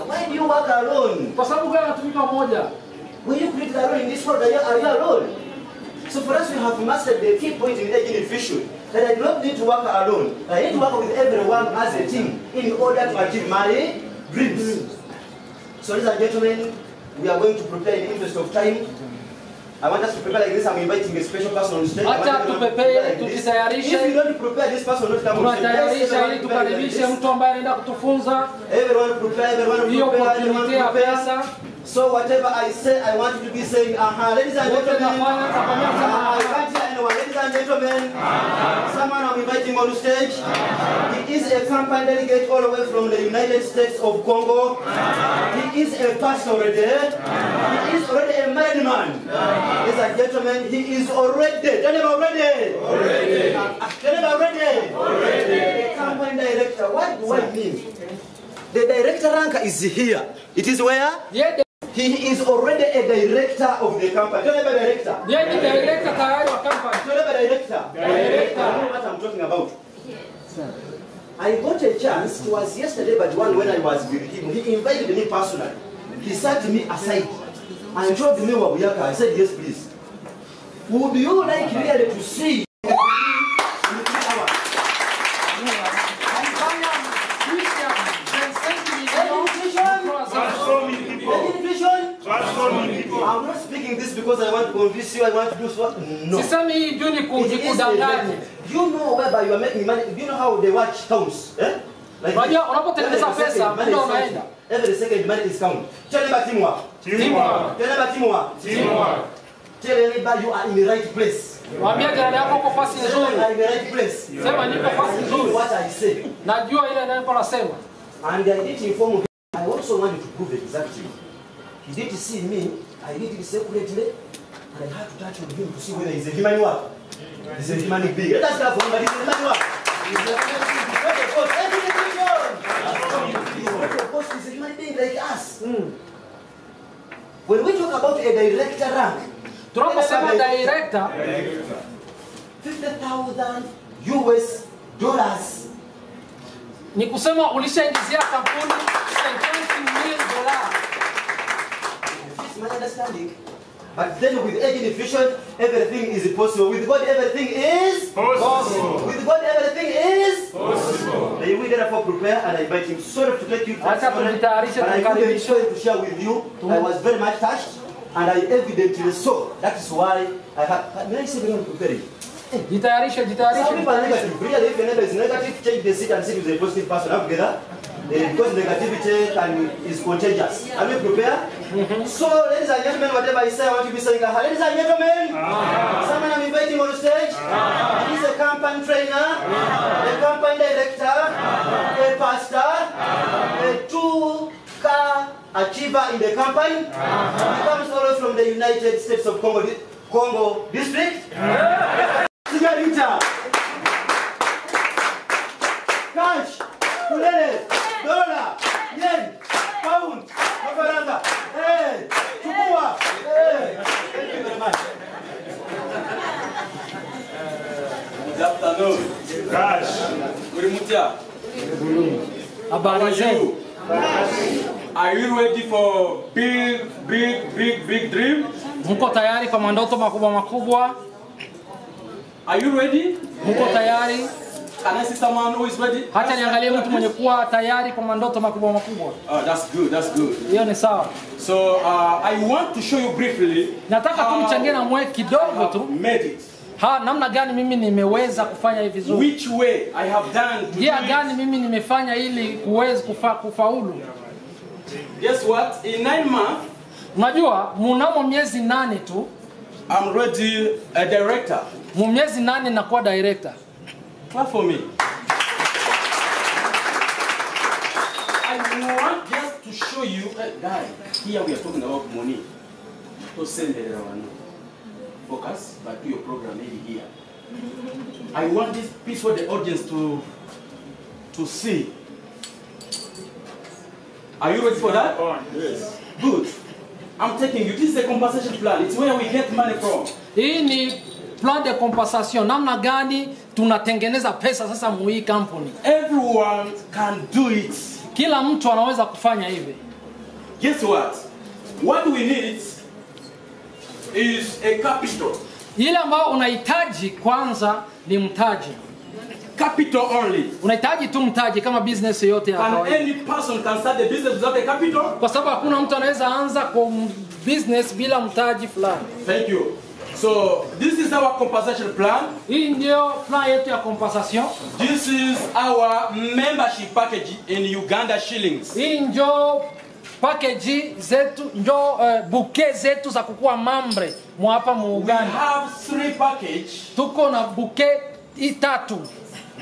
Why do you work alone? Kwa sababu gani unatumika moja? When you create alone in this world, are you alone? So for us, we have mastered the key point in Egyptian vision that I do not need to work alone. I need to work with everyone as a team in order to achieve my dreams. So ladies and gentlemen, we are going to prepare in the interest of time. I want us to prepare like this. I'm inviting a special person on stage. Like if you don't prepare this person, not come on stage. Everyone prepare, everyone prepare, everyone prepare. So whatever I say, I want you to be saying, aha, ladies and gentlemen. I can't hear anyone. Ladies and gentlemen, someone I'm inviting on stage. He is a campaign delegate all the way from the United States of Congo. He is a pastor already. He is already a married man. Ladies and gentlemen, he is already. Tell him already. Already. Tell him already. Already. The campaign director. What do I mean? The director rank is here. It is where? Yeah. He is already a director of the company. Don't ever director. Yeah, the director of the company. Don't ever director. Director. I know what I'm talking about. Yes. I got a chance. It was yesterday, but one when I was with him, he invited me personally. He sat me aside and told me what we are. I said, yes, please. Would you like really to see? I'm not speaking this because I want to convince you, I want to do so. No. You know whether you are making money, you know how they watch counts. Eh? Like every, every second money is counted. Tell anybody teamwork. Teamwork. Tell anybody teamwork. Teamwork. Tell anybody you are in the right place. You are in the right place. What I say. And I did inform him, I also wanted to prove exactly. He did see me, I did it separately, and I had to touch on him to see whether he's a human work. He's a human being. Let us clap for him, but he's a human work. He's a human being like us. Mm. When we talk about a director rank, Trump director, fifty thousand U S dollars. Ni kusema ulishaingizia kampuni fifty million dollars. This is my understanding. But then with education, everything is possible. With God, everything is possible. With God, everything is possible. May we therefore prepare, and I invite him. Sorry to take you to this moment, but I couldn't be sure to share with you. I was very much touched, and I evidently saw. That is why I have. May I say I'm preparing? Jitayarisha, jitayarisha. Some people are negative. Really, if your neighbor is negative, take the seat and sit with a positive person. Up together. Because negativity can, is contagious. Are you prepared? Mm-hmm. So, ladies and gentlemen, whatever I say, I want to be saying, ladies and gentlemen, ah. someone I'm inviting on stage. Ah. He's a campaign trainer, ah. a campaign director, ah. a pastor, ah. a two-car achiever in the campaign. Ah. He comes all from the United States of Congo, di Congo district. Ah. Sigarita. Cash. Kulele. Dollar, yen, pound, mafaranga, hey, chukua, hey. Thank you very much. Good afternoon. Cash. Kurimutia. How are you? Are you ready for big, big, big, big dream? Muko tayari kwa mandoto makubwa makubwa. Are you ready? Muko tayari. Can I see someone who is ready? Hata niangalie mtu mwenye kuwa tayari kwa mandoto makubwa makubwa. Oh, that's good, that's good. Hiyo ni sawa. So, uh, I want to show you briefly. Nataka tu mchangie na mwe kidogo tu. Made it. Ha, namna gani mimi nimeweza kufanya hivi vizuri? Which way I have done to do. Yeah, gani mimi nimefanya ili kuweza kufa, kufaulu. Guess what? In nine months, unajua mnamo miezi nane tu, I'm ready a director. Miezi nane na kuwa director. Clap for me. I want just to show you, uh, guy, here we are talking about money. To send the money. Focus, but do your program maybe here. I want this piece for the audience to, to see. Are you ready for that? Yes. Good. I'm taking you. This is a compensation plan. It's where we get money from. Ini. Plan de compensation. Namna gani tunatengeneza pesa sasa mui company. Everyone can do it. Kila mtu anaweza kufanya hivi. Guess what? What we need is a capital. Ile ambayo unahitaji kwanza ni mtaji. Capital only. Unahitaji tu mtaji kama business yote hapa. Can any person can start a business without a capital? Kwa sababu hakuna mtu anaweza anza kwa business bila mtaji fulani. Thank you. So, this is our compensation plan. This is our membership package in Uganda shillings. We have three packages.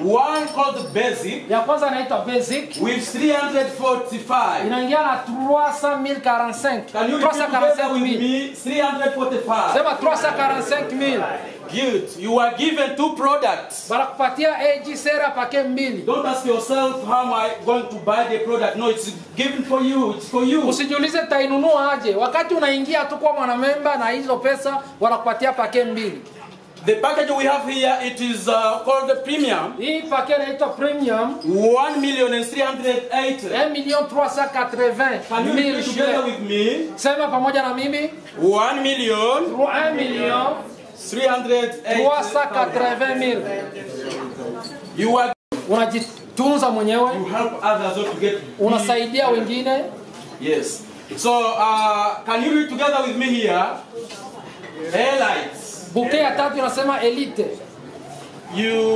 One called the basic, basic with three hundred forty-five. Can you repeat with me? three hundred forty-five. Good. You are given two products. Don't ask yourself how am I going to buy the product. No, it's given for you. It's for you. The package we have here, it is uh, called the premium. one million three hundred eighty thousand. Can you read together with me? one million three hundred eighty thousand. You are. You help others to get. Unasaidia wengine. Yes. So, uh, can you read together with me here? Airlights. You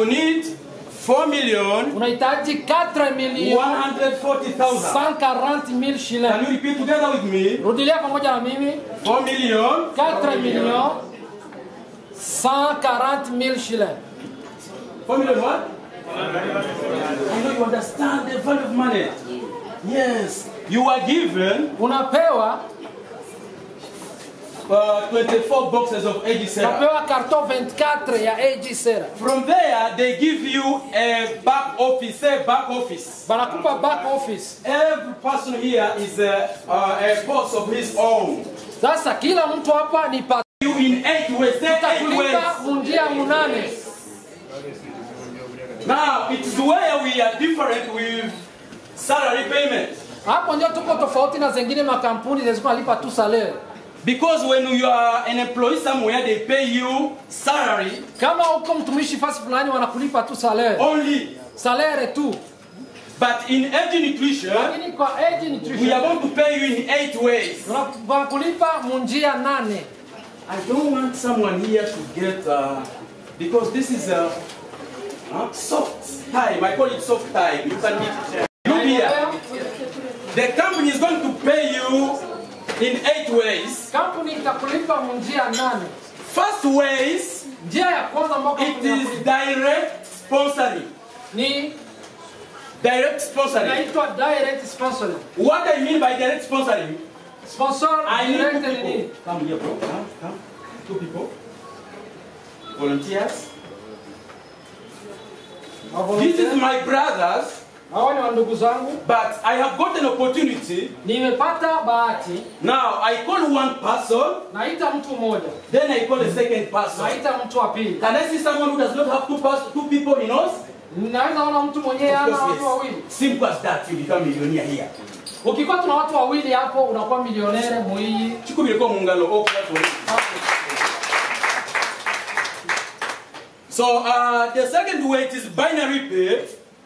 need four million one hundred forty thousand. Can you repeat together with me? four million one hundred forty thousand. four million what? You know you understand the value of money. Yes. You were given unapewa uh, twenty-four boxes of Eji Sera. Unapewa karton twenty-four ya Eji Sera. From there they give you a back office, a back office. Banakupa back office. Every person here is a, uh, a boss of his own. Sasa kila mtu hapa ni pat you in eight ways, eight ways. Now it's where we are different with salary payment. Hapo ndio tuko tofauti na zingine makampuni lazima lipa tu salary. Because when you are an employee somewhere they pay you salary. Kama uko mtumishi fasi fulani wanakulipa tu salary. Only salary tu. But in Edge Nutrition, we are going to pay you in eight ways. Tunakulipa munjia nane. I don't want someone here to get uh, because this is a uh, soft time. I call it soft time. You can be, look here. The company is going to pay you in eight ways. Company itakulipa munjia nane. First ways, it is direct sponsoring. Ni direct sponsoring. Direct sponsoring. What I mean by direct sponsoring? Sponsor I directly need. Come here, bro. Come, come. Two people. Volunteers. Volunteer. This is my brothers. But I have got an opportunity. Nimepata bahati. Now I call one person. Naita mtu moja. Then I call a second person. Naita mtu wa pili. Can I see someone who does not have two pass, two people in us? Naweza ona mtu mwenyewe ana watu wawili. Simple as that, you become millionaire here. Ukikuwa tuna watu wawili hapo unakuwa millionaire mwiji. Chukua bilikuwa muungano huko hapo. So uh, the second way is binary pay.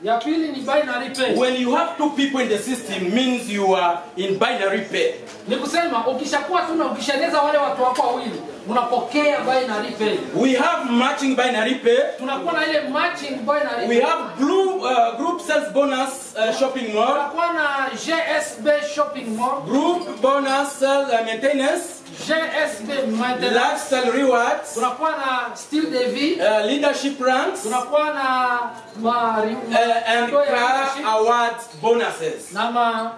Ya pili ni binary pay. When you have two people in the system means you are in binary pay. Ni kusema ukishakuwa tuna ukishaneza wale watu wako wawili unapokea binary pay. We have matching binary pay. Tunakuwa na ile matching binary pay. We have blue uh, group sales bonus uh, shopping mall. Tunakuwa na G S B shopping mall. Group bonus sales uh, maintenance. G S B maintenance. Lifestyle rewards. Tunakuwa na Steel Davy. Uh, leadership ranks. Tunakuwa na Mario. Uh, and car award bonuses. Nama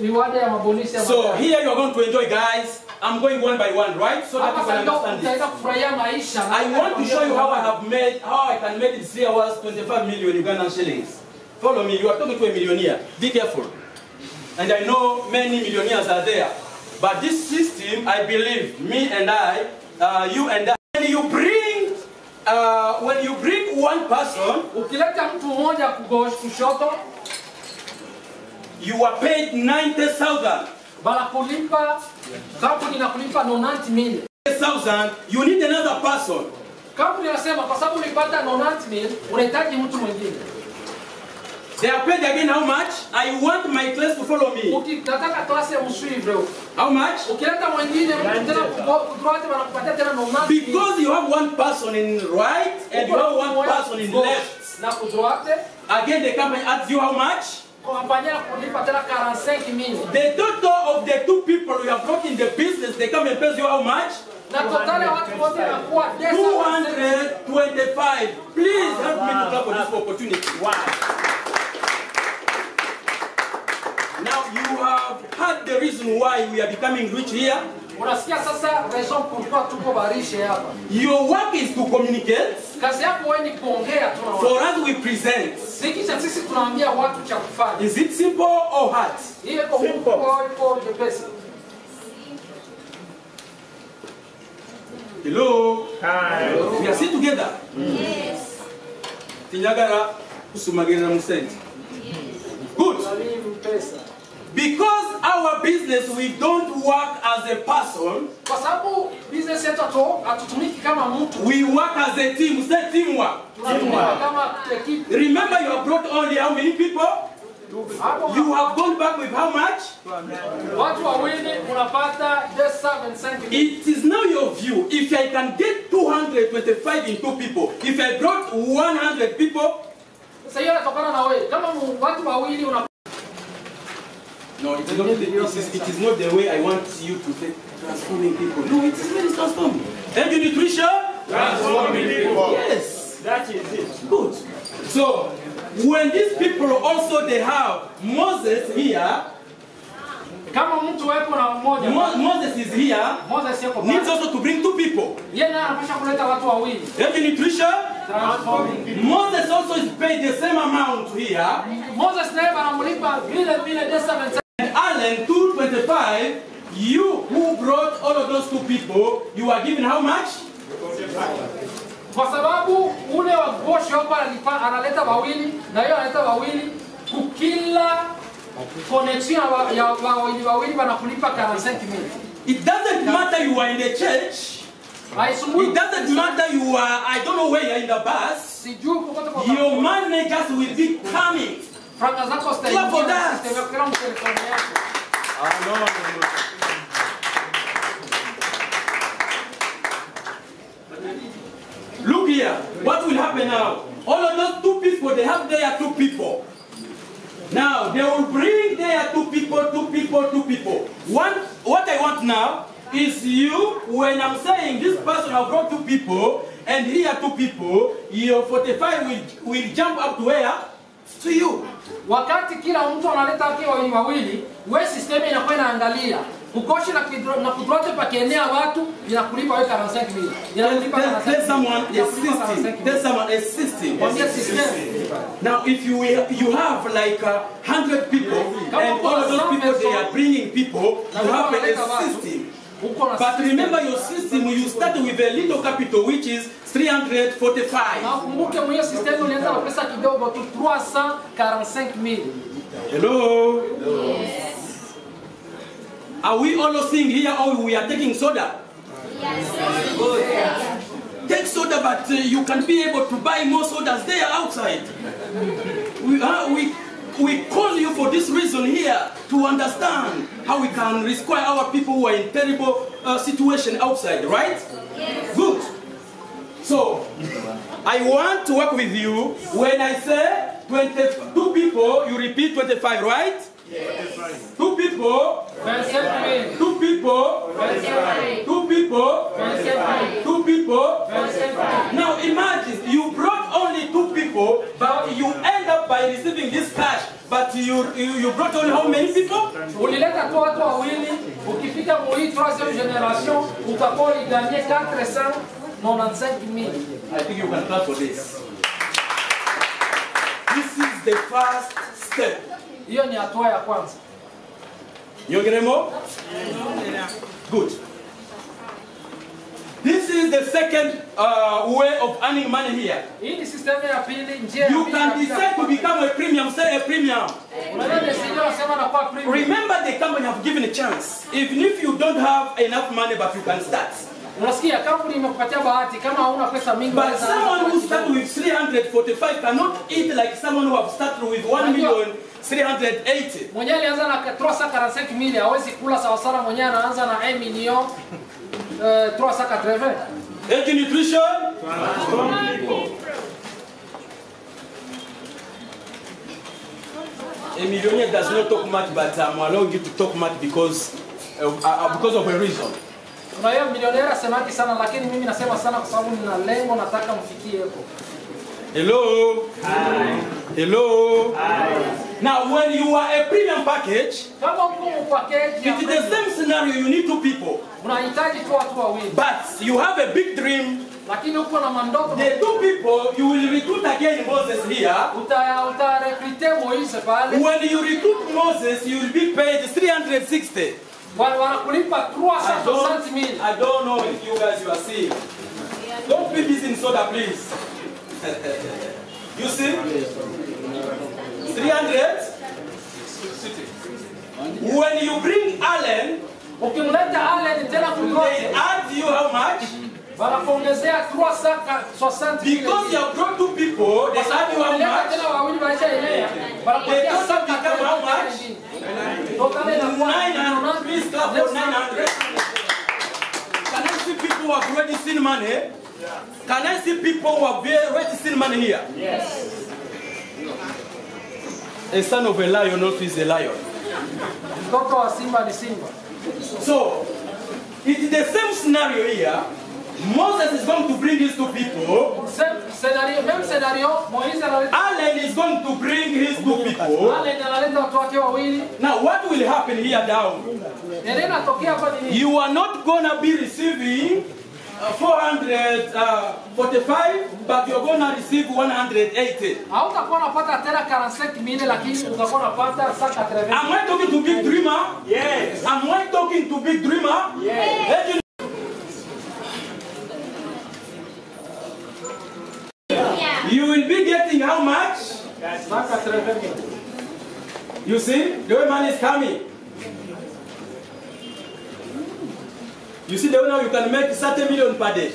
reward ya mabonus ya. So here you are going to enjoy, guys. I'm going one by one, right? So that you can understand this. I want to show you how I have made, how I can make in three hours twenty-five million Ugandan shillings. Follow me. You are talking to a millionaire. Be careful. And I know many millionaires are there. But this system, I believe, me and I, uh, you and I, when you bring, uh, when you bring one person, you are paid ninety thousand. ninety thousand, you need another person. They are paid again how much? I want my class to follow me. How much? Because you have one person in right and you have one person in left. Again the company asks you how much? The total of the two people who have worked in the business, they come and pay you how much? two hundred twenty-five. Please help me to clap for this opportunity. Wow. Now you have had the reason why we are becoming rich here. Your work is to communicate. For us we present. Is it simple or hard? Simple. Hello. Hi. Hello. We are sitting together. Yes. Good. Because our business, we don't work as a person. We work as a team. Say teamwork. Teamwork. Remember, you have brought only how many people? You have gone back with how much? It is now your view. If I can get two hundred twenty-five in two people, if I brought one hundred people, no, it is, not the, it, is, it is not the way I want you to think. Transforming people. No, it is really transforming. Edge Nutrition? Transforming people. Yes. That is it. Good. So, When these people also they have Moses here, Kama mtu wepo na mmoja, Mo Moses is here, Moses yako needs also to bring two people. Yena anapaswa kuleta watu wawili. Heavy nutrition. Moses also is paid the same amount here. Moses naye anamlipa vile vile seven. And Allen two twenty-five, you who brought all of those two people, you are given how much? Kwa sababu ule wa Gosho hapa analeta wawili na yeye analeta wawili kukila. It doesn't matter you are in the church. It doesn't matter you are, I don't know where you are in the bus. Your managers will be coming. Clap for that. Look here, what will happen now? All of those two people, they have their two people. Now, they will bring there two people, two people, two people. One, what I want now is you, when I'm saying this person has brought two people, and here two people, your forty-five will, will jump up to where? To you. Wakati kila mtu analeta wawili wawili, wewe system inakuwa inaangalia. Ukoshi na kudrote pakienea watu, inakulipa wewe forty-five thousand. There's someone assisting. There's someone assisting. Now, if you you have like a hundred people, and all of those people they are bringing people, you have a system. But remember your system, you start with a little capital, which is three hundred forty-five. Hello? Hello. Yes. Are we all seeing here or we are taking soda? Yes. Yes. Take soda, but uh, you can be able to buy more sodas there outside. we, uh, we, we call you for this reason here, to understand how we can rescue our people who are in terrible uh, situation outside, right? Yes. Good. So, I want to work with you. When I say twenty-two people, you repeat twenty-five, right? Yes. Two people, twenty-five. Two people, twenty-five. Two people, twenty-five. Two people, twenty-five. Now imagine you brought only two people, but you end up by receiving this cash. But you you, you brought only how many people? Ulileta tu watu wawili, ukifika kwa hii troisième génération, utakuwa ni dernier four hundred ninety-five thousand. I think you can clap for this. This is the first step. Hiyo ni hatua ya kwanza. Nyongeremo? Good. This is the second uh, way of earning money here. You can decide to become a premium, say a premium. Remember the company have given a chance. Even if you don't have enough money, but you can start. But someone who started with three hundred forty-five cannot eat like someone who has started with one million three hundred eighty. Mwenye alianza na three hundred forty-five thousand hawezi kula sawa sawa mwenye anaanza na one million three hundred eighty. Age nutrition? A millionaire does not talk much, but I'm allowing you to talk much because uh, uh, because of a reason. Unaya millionaire asemaki sana lakini mimi nasema sana kwa sababu nina lengo nataka mfikie hapo. Hello. Hi. Hello. Hi. Now, when you are a premium package, it is the same scenario. You need two people. But you have a big dream. The two people you will recruit again Moses here. When you recruit Moses, you will be paid three hundred sixty. I don't, I don't know if you guys you are seeing. Don't be busy in soda, please. You see? three hundred? When you bring Allen, they add you how much? Because you have brought two people, they add you how much? They total become how much? nine hundred. Please clap for nine hundred. Can I see people who have already seen money? Yeah. Can I see people who are ready to steal money here? Yes. A son of a lion also is a lion. So, it's the same scenario here. Moses is going to bring his two people. Scenario, même scenario, Moïse Allen is going to bring his two people. Now what will happen here down? You are not going to be receiving four hundred forty-five, but you're going to receive one hundred eighty. Am I talking to Big Dreamer? Yes. Am I talking to Big Dreamer? Yes. You will be getting how much? You see, the way man is coming. You see, the way now you can make thirty million per day.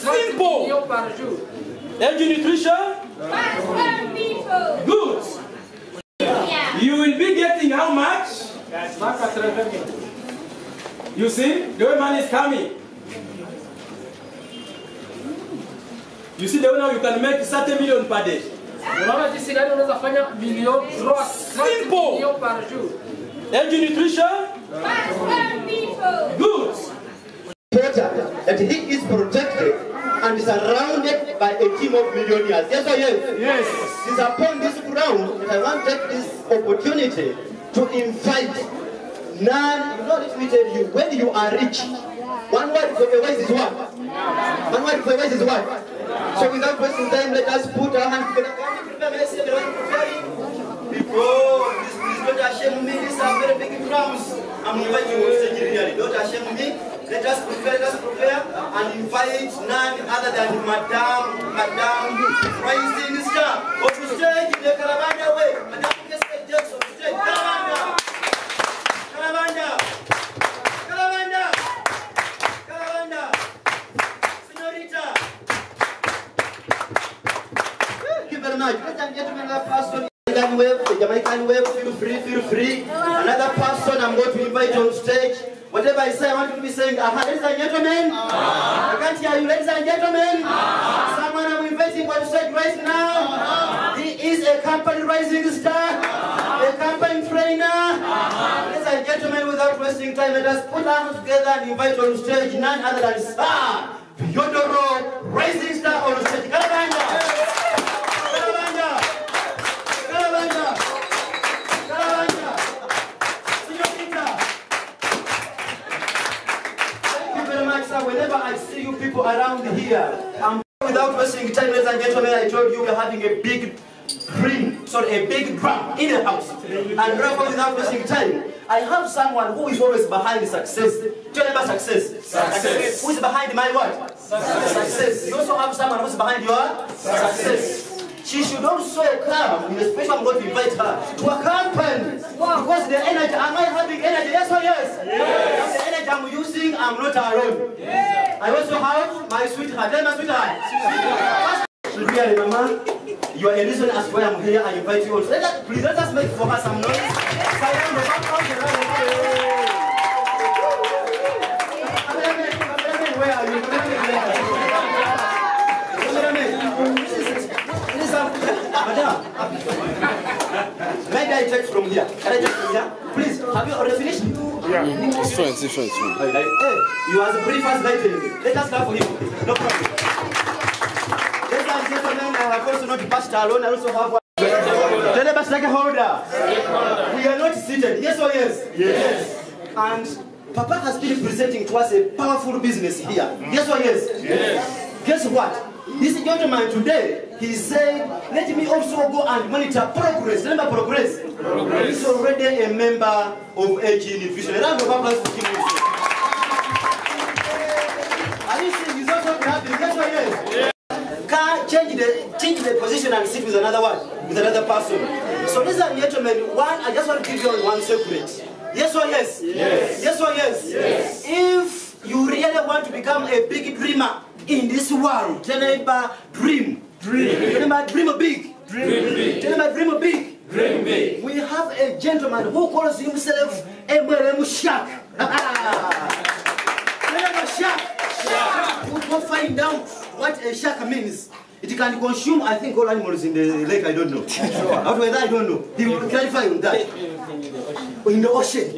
Simple. Healthy nutrition? Good. You will be getting how much? You see, the way man is coming. You see, the way now you can make thirty million per day. Simple. Healthy nutrition? Good. Better that he is protected and surrounded by a team of millionaires. Yes or yes? Yes. It is upon this ground that I want to take this opportunity to invite none. You know let me tell you, when you are rich, one word for your ways is what? One word for your ways is what? So without wasting time, let us put our hands together. Before this, please don't ashamed me. These are very big grounds. I'm inviting you really. Don't ashamed me. Let us prepare, let us prepare and invite none other than Madame, Madame Rising Star of the stage in the Caravanda way. Madame Kessler Jackson, stage Caravanda. Caravanda. Another person, the Jamaican wave, feel free, feel free. Another person I'm going to invite on stage. Whatever I say, I want you to be saying, aha, ladies and gentlemen. I can't hear you, ladies and gentlemen. Someone I'm inviting on stage right now. He is a company rising star, a company trainer. Ladies and gentlemen, without wasting time, let us put our hands together and invite on stage none other than Star Theodoro, rising star on stage. Whenever I see you people around here, I'm without wasting time, ladies and gentlemen, I told you we're having a big dream, sorry, a big drum in the house. And therefore, without wasting time, I have someone who is always behind success. Tell me about success. Success. Success. Who is behind my what? Success. Success. You also have someone who's behind your success. Success. She should also come, in the space I'm going to invite her, to a company. Because the energy, am I having energy? Yes or yes? Yes. The energy I'm using, I'm not alone. Yes. I also have my sweetheart. Tell my sweetheart. Sweetheart. Sweetheart, mama, you are a reason as well. I'm here. I invite you also. Let us, please let us make for her some noise. Where are you? Maybe I take from here. Can I take from here? Please, have you already finished? Yeah. It's fine, it's fine. Hey, you are as brief as lightning. Let us clap for him. No problem. Ladies and gentlemen, I have also not passed alone. I also have one. Tell us like a holder. We are not seated. Yes or yes? Yes. And Papa has been presenting to us a powerful business here. Yes or yes? Yes. Guess what? This gentleman today, he said, let me also go and monitor progress. Remember progress? Progress. He's already a member of A G Nutrition. A round of applause for him. Are you seeing he's also happy? That's why yes. Yeah. Can't change the, change the position and sit with another one, with another person. So ladies and gentlemen, one, I just want to give you one secret. Yes or yes? Yes. Yes or yes? Yes. If you really want to become a big dreamer, in this world, tell neighbor, dream. Dream. Tell neighbor, dream big. Dream big. Tell neighbor, dream big. Dream big. We have a gentleman who calls himself M L M Shark. Tell neighbor, shark. Shark. We will find out what a shark means. It can consume, I think, all animals in the lake. I don't know. After that, I don't know. He will clarify on that. In the ocean.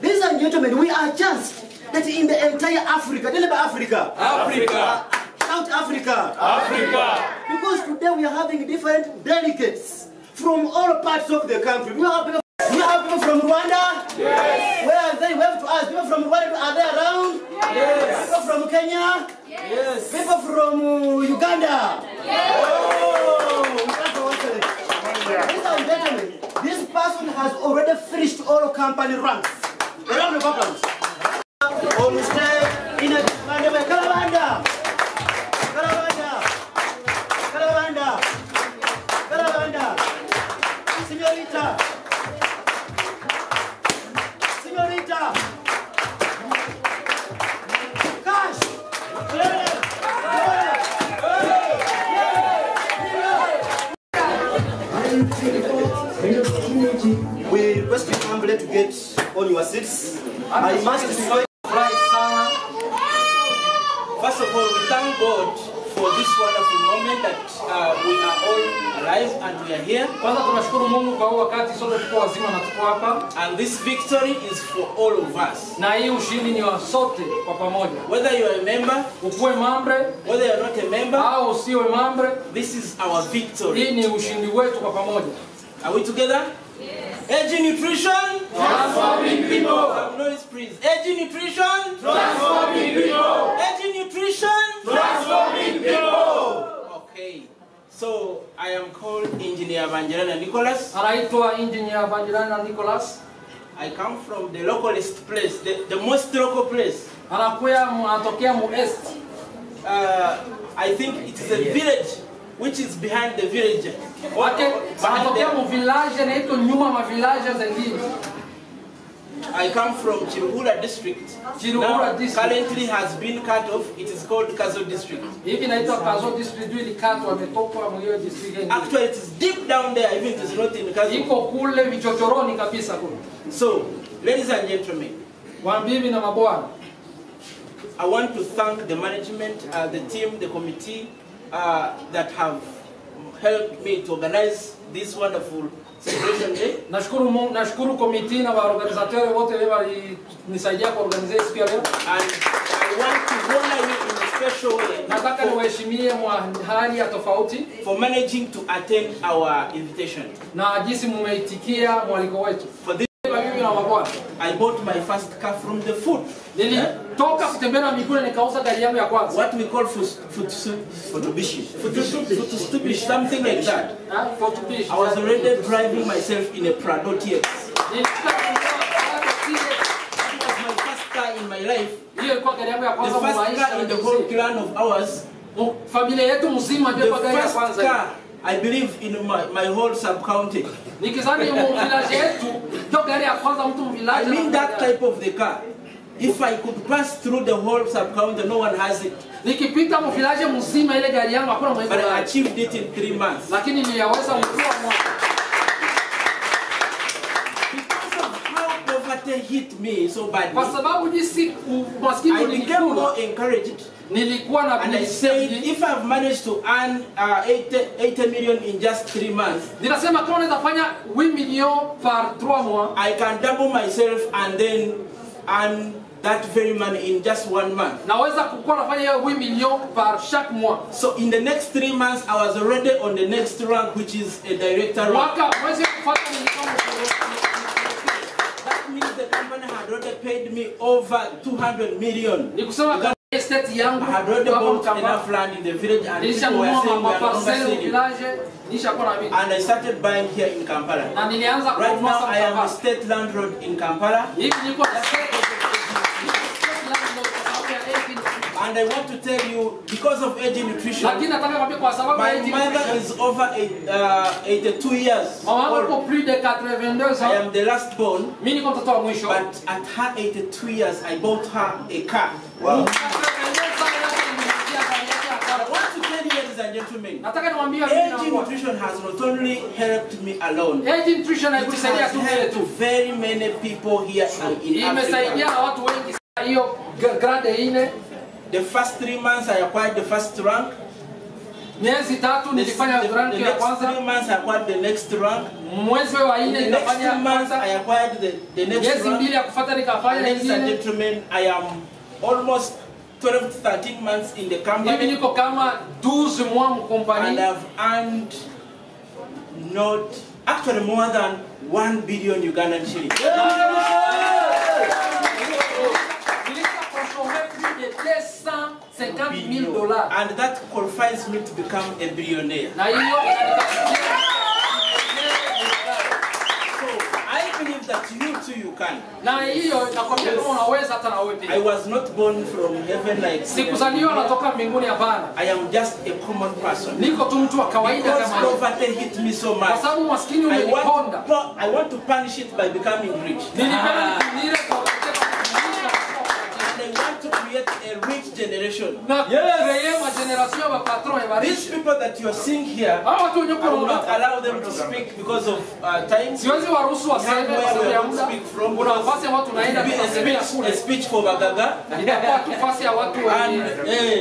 Ladies and gentlemen, we are just. that in the entire Africa, tell about Africa. Africa. South Africa. Africa. Because today we are having different delegates from all parts of the country. We have people, we have people from Rwanda. Yes. Where are they? We have to ask. People from Rwanda, are they around? Yes. People from Kenya. Yes. People from Uganda. Yes. Oh, this person has already finished all company ranks. Around the problems. On stay in a Calavanda. Calavanda. Calavanda. Calavanda. Señorita. Señorita. Cash. We request you humbly to get on your seats. I must say, first of all, we thank God for this wonderful moment that uh, we are all alive and we are here. And this victory is for all of us. Whether you are a member, whether you are not a member, this is our victory. Are we together? Yes. Edgy nutrition, transforming people. Notice, please. Edgy nutrition, transforming people. Edgy nutrition, transforming people. Okay. So I am called Engineer Evangelina Nicholas. Anaitwa Engineer Evangelina Nicholas. I come from the localist place, the, the most local place. Anakuya anatokea mu East. I think it is a village which is behind the village. I come from Chiruhura district. Chiruhura district currently has been cut off. It is called Kazo district. Actually, it is deep down there. Even it is not in Kazo. So, ladies and gentlemen, I want to thank the management, uh, the team, the committee, Uh, that have helped me to organize this wonderful celebration day. Nashukuru committee na waorganizatori wote walinisaidia kuorganize siku ya leo. And I want to honor you in a special way. Nataka niwaheshimie mwa hali ya tofauti for managing to attend our invitation. Na jinsi mmeitikia mwaliko wetu. For this, I bought my first car from the food. What we call Futubishi. Futubishi, something like that. I was already driving myself in a Prado T X. That was my first car in my life. The first car in the whole clan of ours. The first car, I believe, in my, my whole sub-county. I mean that type of the car. If I could pass through the whole sub-county, no one has it. But I achieved it in three months. They hit me so badly. I became more encouraged. And I said, if I've managed to earn uh, eighty million in just three months, I can double myself and then earn that very money in just one month. So in the next three months, I was already on the next rank, which is a director rank. Paid me over two hundred million. I had already bought enough land in the village and people were saying we are overseeing. And I started buying here in Kampala. Right now I am a state landlord in Kampala. And I want to tell you, because of Edgy Nutrition, my mother is over eight, uh, eighty-two years old. I am the last born, but at her eighty-two years, I bought her a car. Wow. I want to tell you, ladies and gentlemen, Edgy Nutrition has not only helped me alone, it has helped very many people here in Africa. The first three months I acquired the first rank. Miezi tatu nilifanya rank ya kwanza. Three months I acquired the next rank. Mwezi wa nne nilifanya two months I acquired the the next rank. Miezi mbili ya kufuata nikafanya hizi. And gentlemen, I am almost twelve to thirteen months in the company. Mimi niko kama twelve mwa mkompani. And I've earned not actually more than one billion Ugandan shillings. Billion. And that qualifies me to become a billionaire. So I believe that you too you can. Yes. I was not born from heaven like that. I am just a common person. Because poverty hit me so much. I want, to, I want to punish it by becoming rich. Ah. A rich generation. Yes. These people that you are seeing here, I will not allow them to speak because of uh, time. Time where we will speak from. Be a speech for Bagaga. And hey,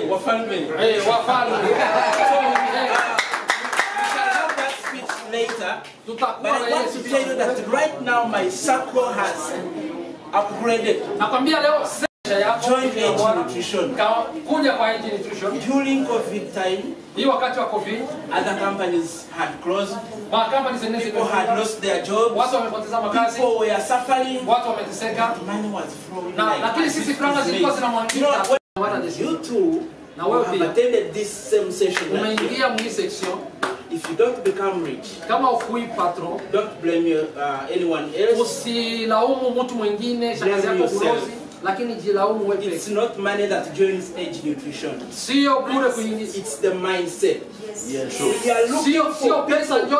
Wafalme. Hey, Wafalme. We shall have that speech later. But I want to tell you that right now my circle has upgraded. Joint age nutrition. During COVID time, other companies had closed, people had lost their jobs, people were suffering, but money was flowing like this. You know, when you two have attended this same session, like if you don't become rich, don't blame your, uh, anyone else, blame yourself. It's not money that joins age nutrition. It's, it's the mindset. Yes. Yes. Sure. We are looking for people. We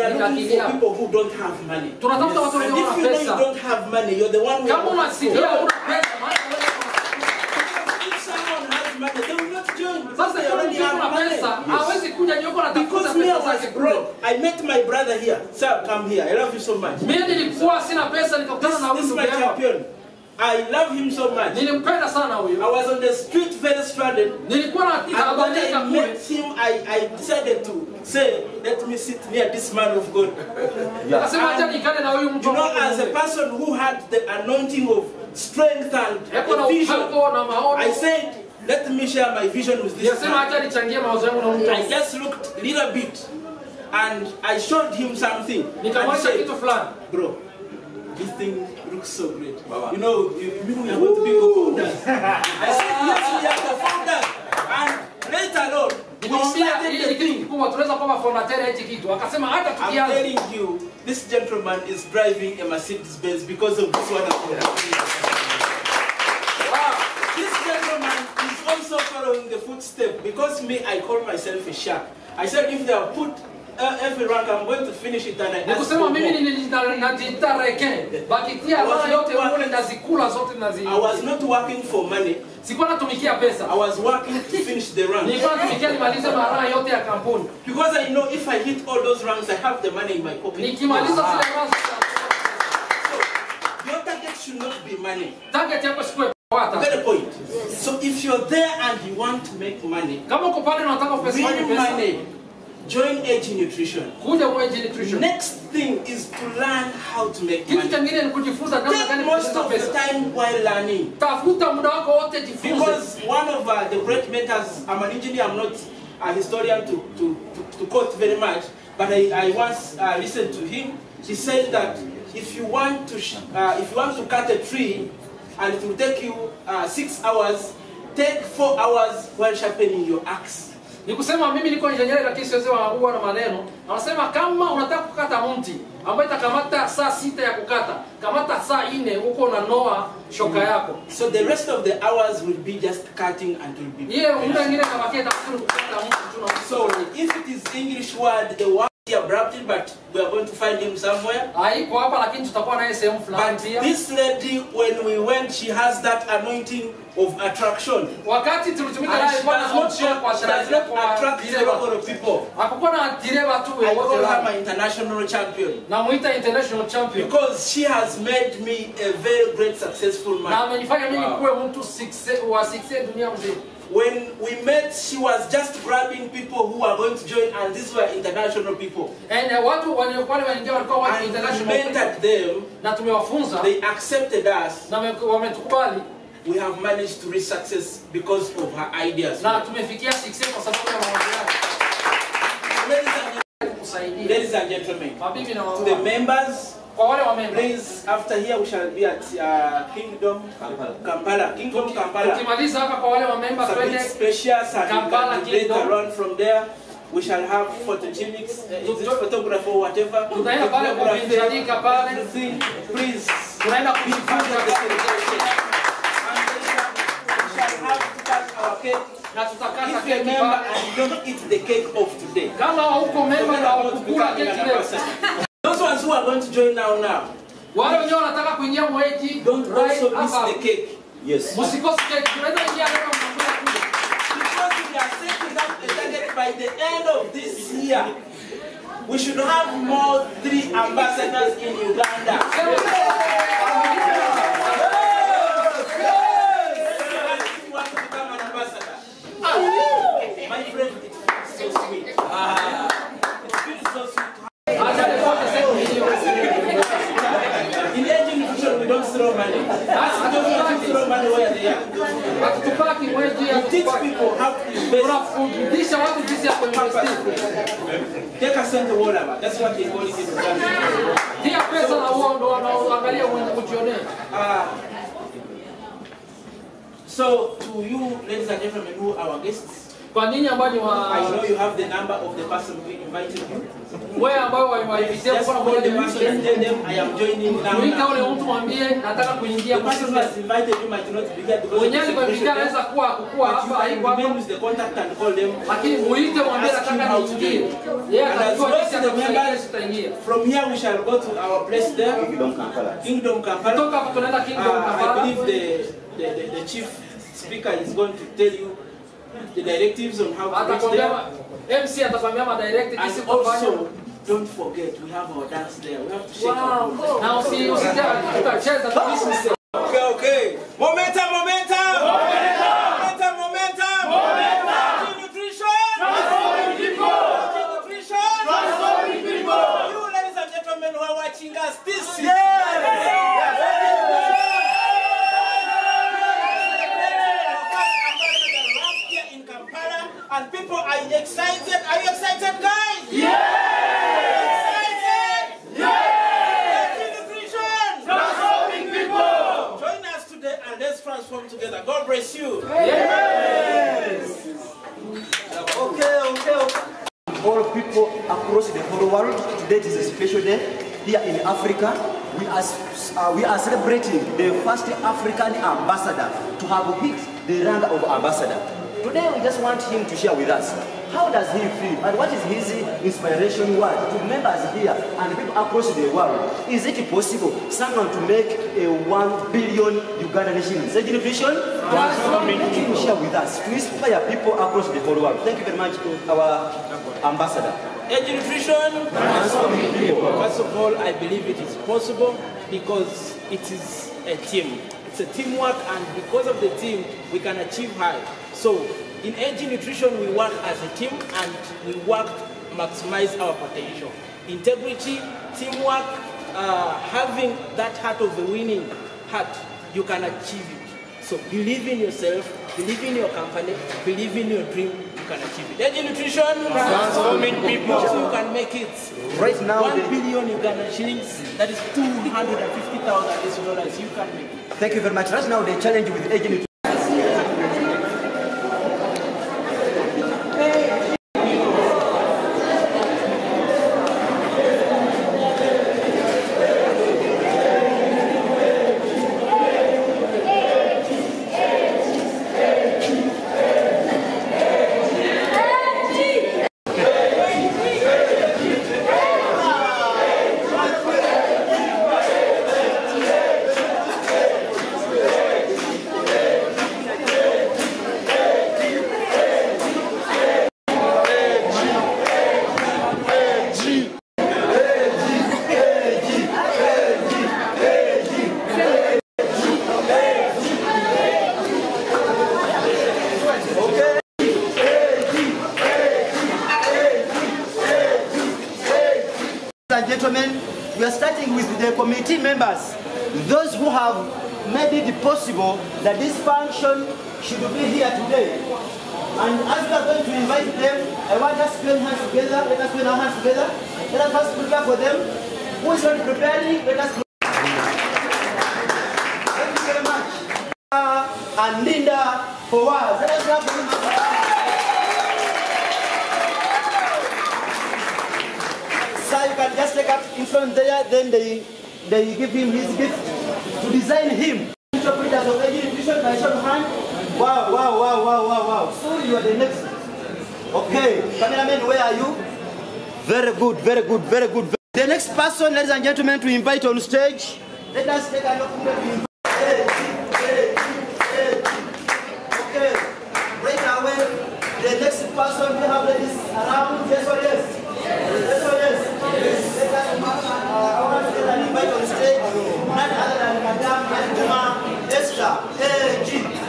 are looking for people who don't have money. Yes. And if you know you don't have money, you're the one who wants to. If someone has money, they will not join. Because they already have money. Because me I was broke, I met my brother here. Sir, come here. I love you so much. This, this is my champion. I love him so much. I was on the street very stranded. And when I met him, I, I decided to say, let me sit near this man of God. Yes. And, you know, as a person who had the anointing of strength and vision, I said, let me share my vision with this man. I just looked a little bit and I showed him something. And I said, bro, this thing looks so great. You know, we are going to be co-founders. I said, yes, we are co-founders. And later on, we started the thing. I'm telling you, this gentleman is driving a Mercedes Benz because of this wonderful. Following the footstep, because me, I call myself a shark. I said, if they are put uh, every rank, I'm going to finish it. And I asked for more. I was not working for money. I was working to finish the rank. Because I know if I hit all those ranks, I have the money in my pocket. So, your target should not be money. Very point. Yes. So if you're there and you want to make money, win money, join Age Nutrition. Next thing is to learn how to make money. Take most of the time while learning. Because one of uh, the great mentors, I'm an engineer, I'm not a historian to, to, to, to quote very much, but I, I once uh, listened to him. He said that if you want to, uh, if you want to cut a tree, and it will take you uh, six hours, take four hours while sharpening your axe. Nikusema mimi niko engineer lakini siwezi kuwa na maneno. Anasema kama unataka kukata mti ambaye itakamata saa sita ya kukata, kamata saa nne uko na noa shoka yako. So the rest of the hours will be just cutting and will be. Yeah, muda mwingine kabaki atakufuru kukata mti tuna. So if it is English word, the word abruptly, but we are going to find him somewhere. But this lady, when we went, she has that anointing of attraction. And she does not, she does not attract the local people. I call her my international champion. Because she has made me a very great successful man. Wow. When we met, she was just grabbing people who were going to join, and these were international people. And uh, watu waliokuwa walikuwa watu international. And we mentored them. Na tumewafunza. They accepted us. Na wametukubali. We have managed to reach success because of her ideas. Na tumefikia success kwa sababu ya mawazo yake. Ladies and gentlemen, to the members, please, after here we shall be at uh, Kingdom Kampala. Kampala. Kingdom Kampala. It's a bit spacious, and later on from there we shall have photogenics, uh, is this photograph or whatever. Photography. Please, we shall have to cut our cake. If you remember and don't eat the cake of today. Those ones who are going to join now now. Don't also miss the cake. Yes. Because we are setting up the target by the end of this year. We should have more three ambassadors in Uganda. My friend, it feels so sweet. Ah, it feels so sweet. In any nutrition, we don't throw money. I don't want to throw money where they are. You teach people how to invest. Take a cent to whatever. That's what they call it in Uganda. Ah. So, to you, ladies and gentlemen, who are our guests, I know you have the number of the person we invited you. Where Just call the person and tell them I am joining now. The person who has invited you might not be there because of the you use the contact and call them and ask you how to do. And from here we shall go to our place there, Kingdom Kampala. Kingdom Kampala. Uh, I believe the, the, the, the chief speaker is going to tell you the directives on how to reach there. And also, don't forget, we have our dance there. We have to shake wow. Our Now see, you see there. Okay, okay. Momentum, momentum! Momentum, momentum! Momentum! Nutrition! Transforming people! Nutrition! Transforming people! You ladies and gentlemen who are watching us this year! And people are excited. Are you excited, guys? Yeah! Excited! Yeah! Nutrition! Transforming people! Join us today and let's transform together. God bless you. Yes! Okay, okay. All people across the whole world, today is a special day here in Africa. We are, uh, we are celebrating the first African ambassador to have picked the rank of ambassador. Today we just want him to share with us. How does he feel and what is his inspiration word to members here and people across the world? Is it possible someone to make a one billion Ugandan nation? Is that vision? Let him share with us to inspire people across the whole world. Thank you very much to our ambassador. Education, transforming people. First of all, I believe it is possible because it is a team. It's a teamwork, and because of the team, we can achieve high. So, in A G Nutrition, we work as a team, and we work to maximize our potential. Integrity, teamwork, uh, having that heart of the winning heart, you can achieve it. So, believe in yourself, believe in your company, believe in your dream, you can achieve it. A G Nutrition, transforming people, you can make it. Right now, one billion Ugandan shillings, that is two hundred fifty thousand dollars, you can make it. Thank you very much. Right now, the challenge with A G Nutrition. and gentlemen, we are starting with the committee members, those who have made it possible that this function should be here today. And as we are going to invite them, I want us to join hands together, let us join our hands together, let us first prepare for them. Who is not preparing, let us prepare. Thank you very much. And Linda for us. Let us clap for them. So you can just take up in front there, then they, they give him his gift to design him. Interpreters of any intuition by short hand. Wow, wow, wow, wow, wow, wow. So you are the next. Okay, cameraman, where are you? Very good, very good, very good. The next person, ladies and gentlemen, to invite on stage. Let us take a look at him. Okay, right away, the next person, we have ladies around. Yes or yes? Yes or yes? Yes. Let us mark our state and invite on stage none other than Madame Maduma Esther A G.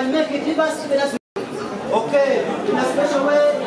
Make it give us. Okay, in a special way.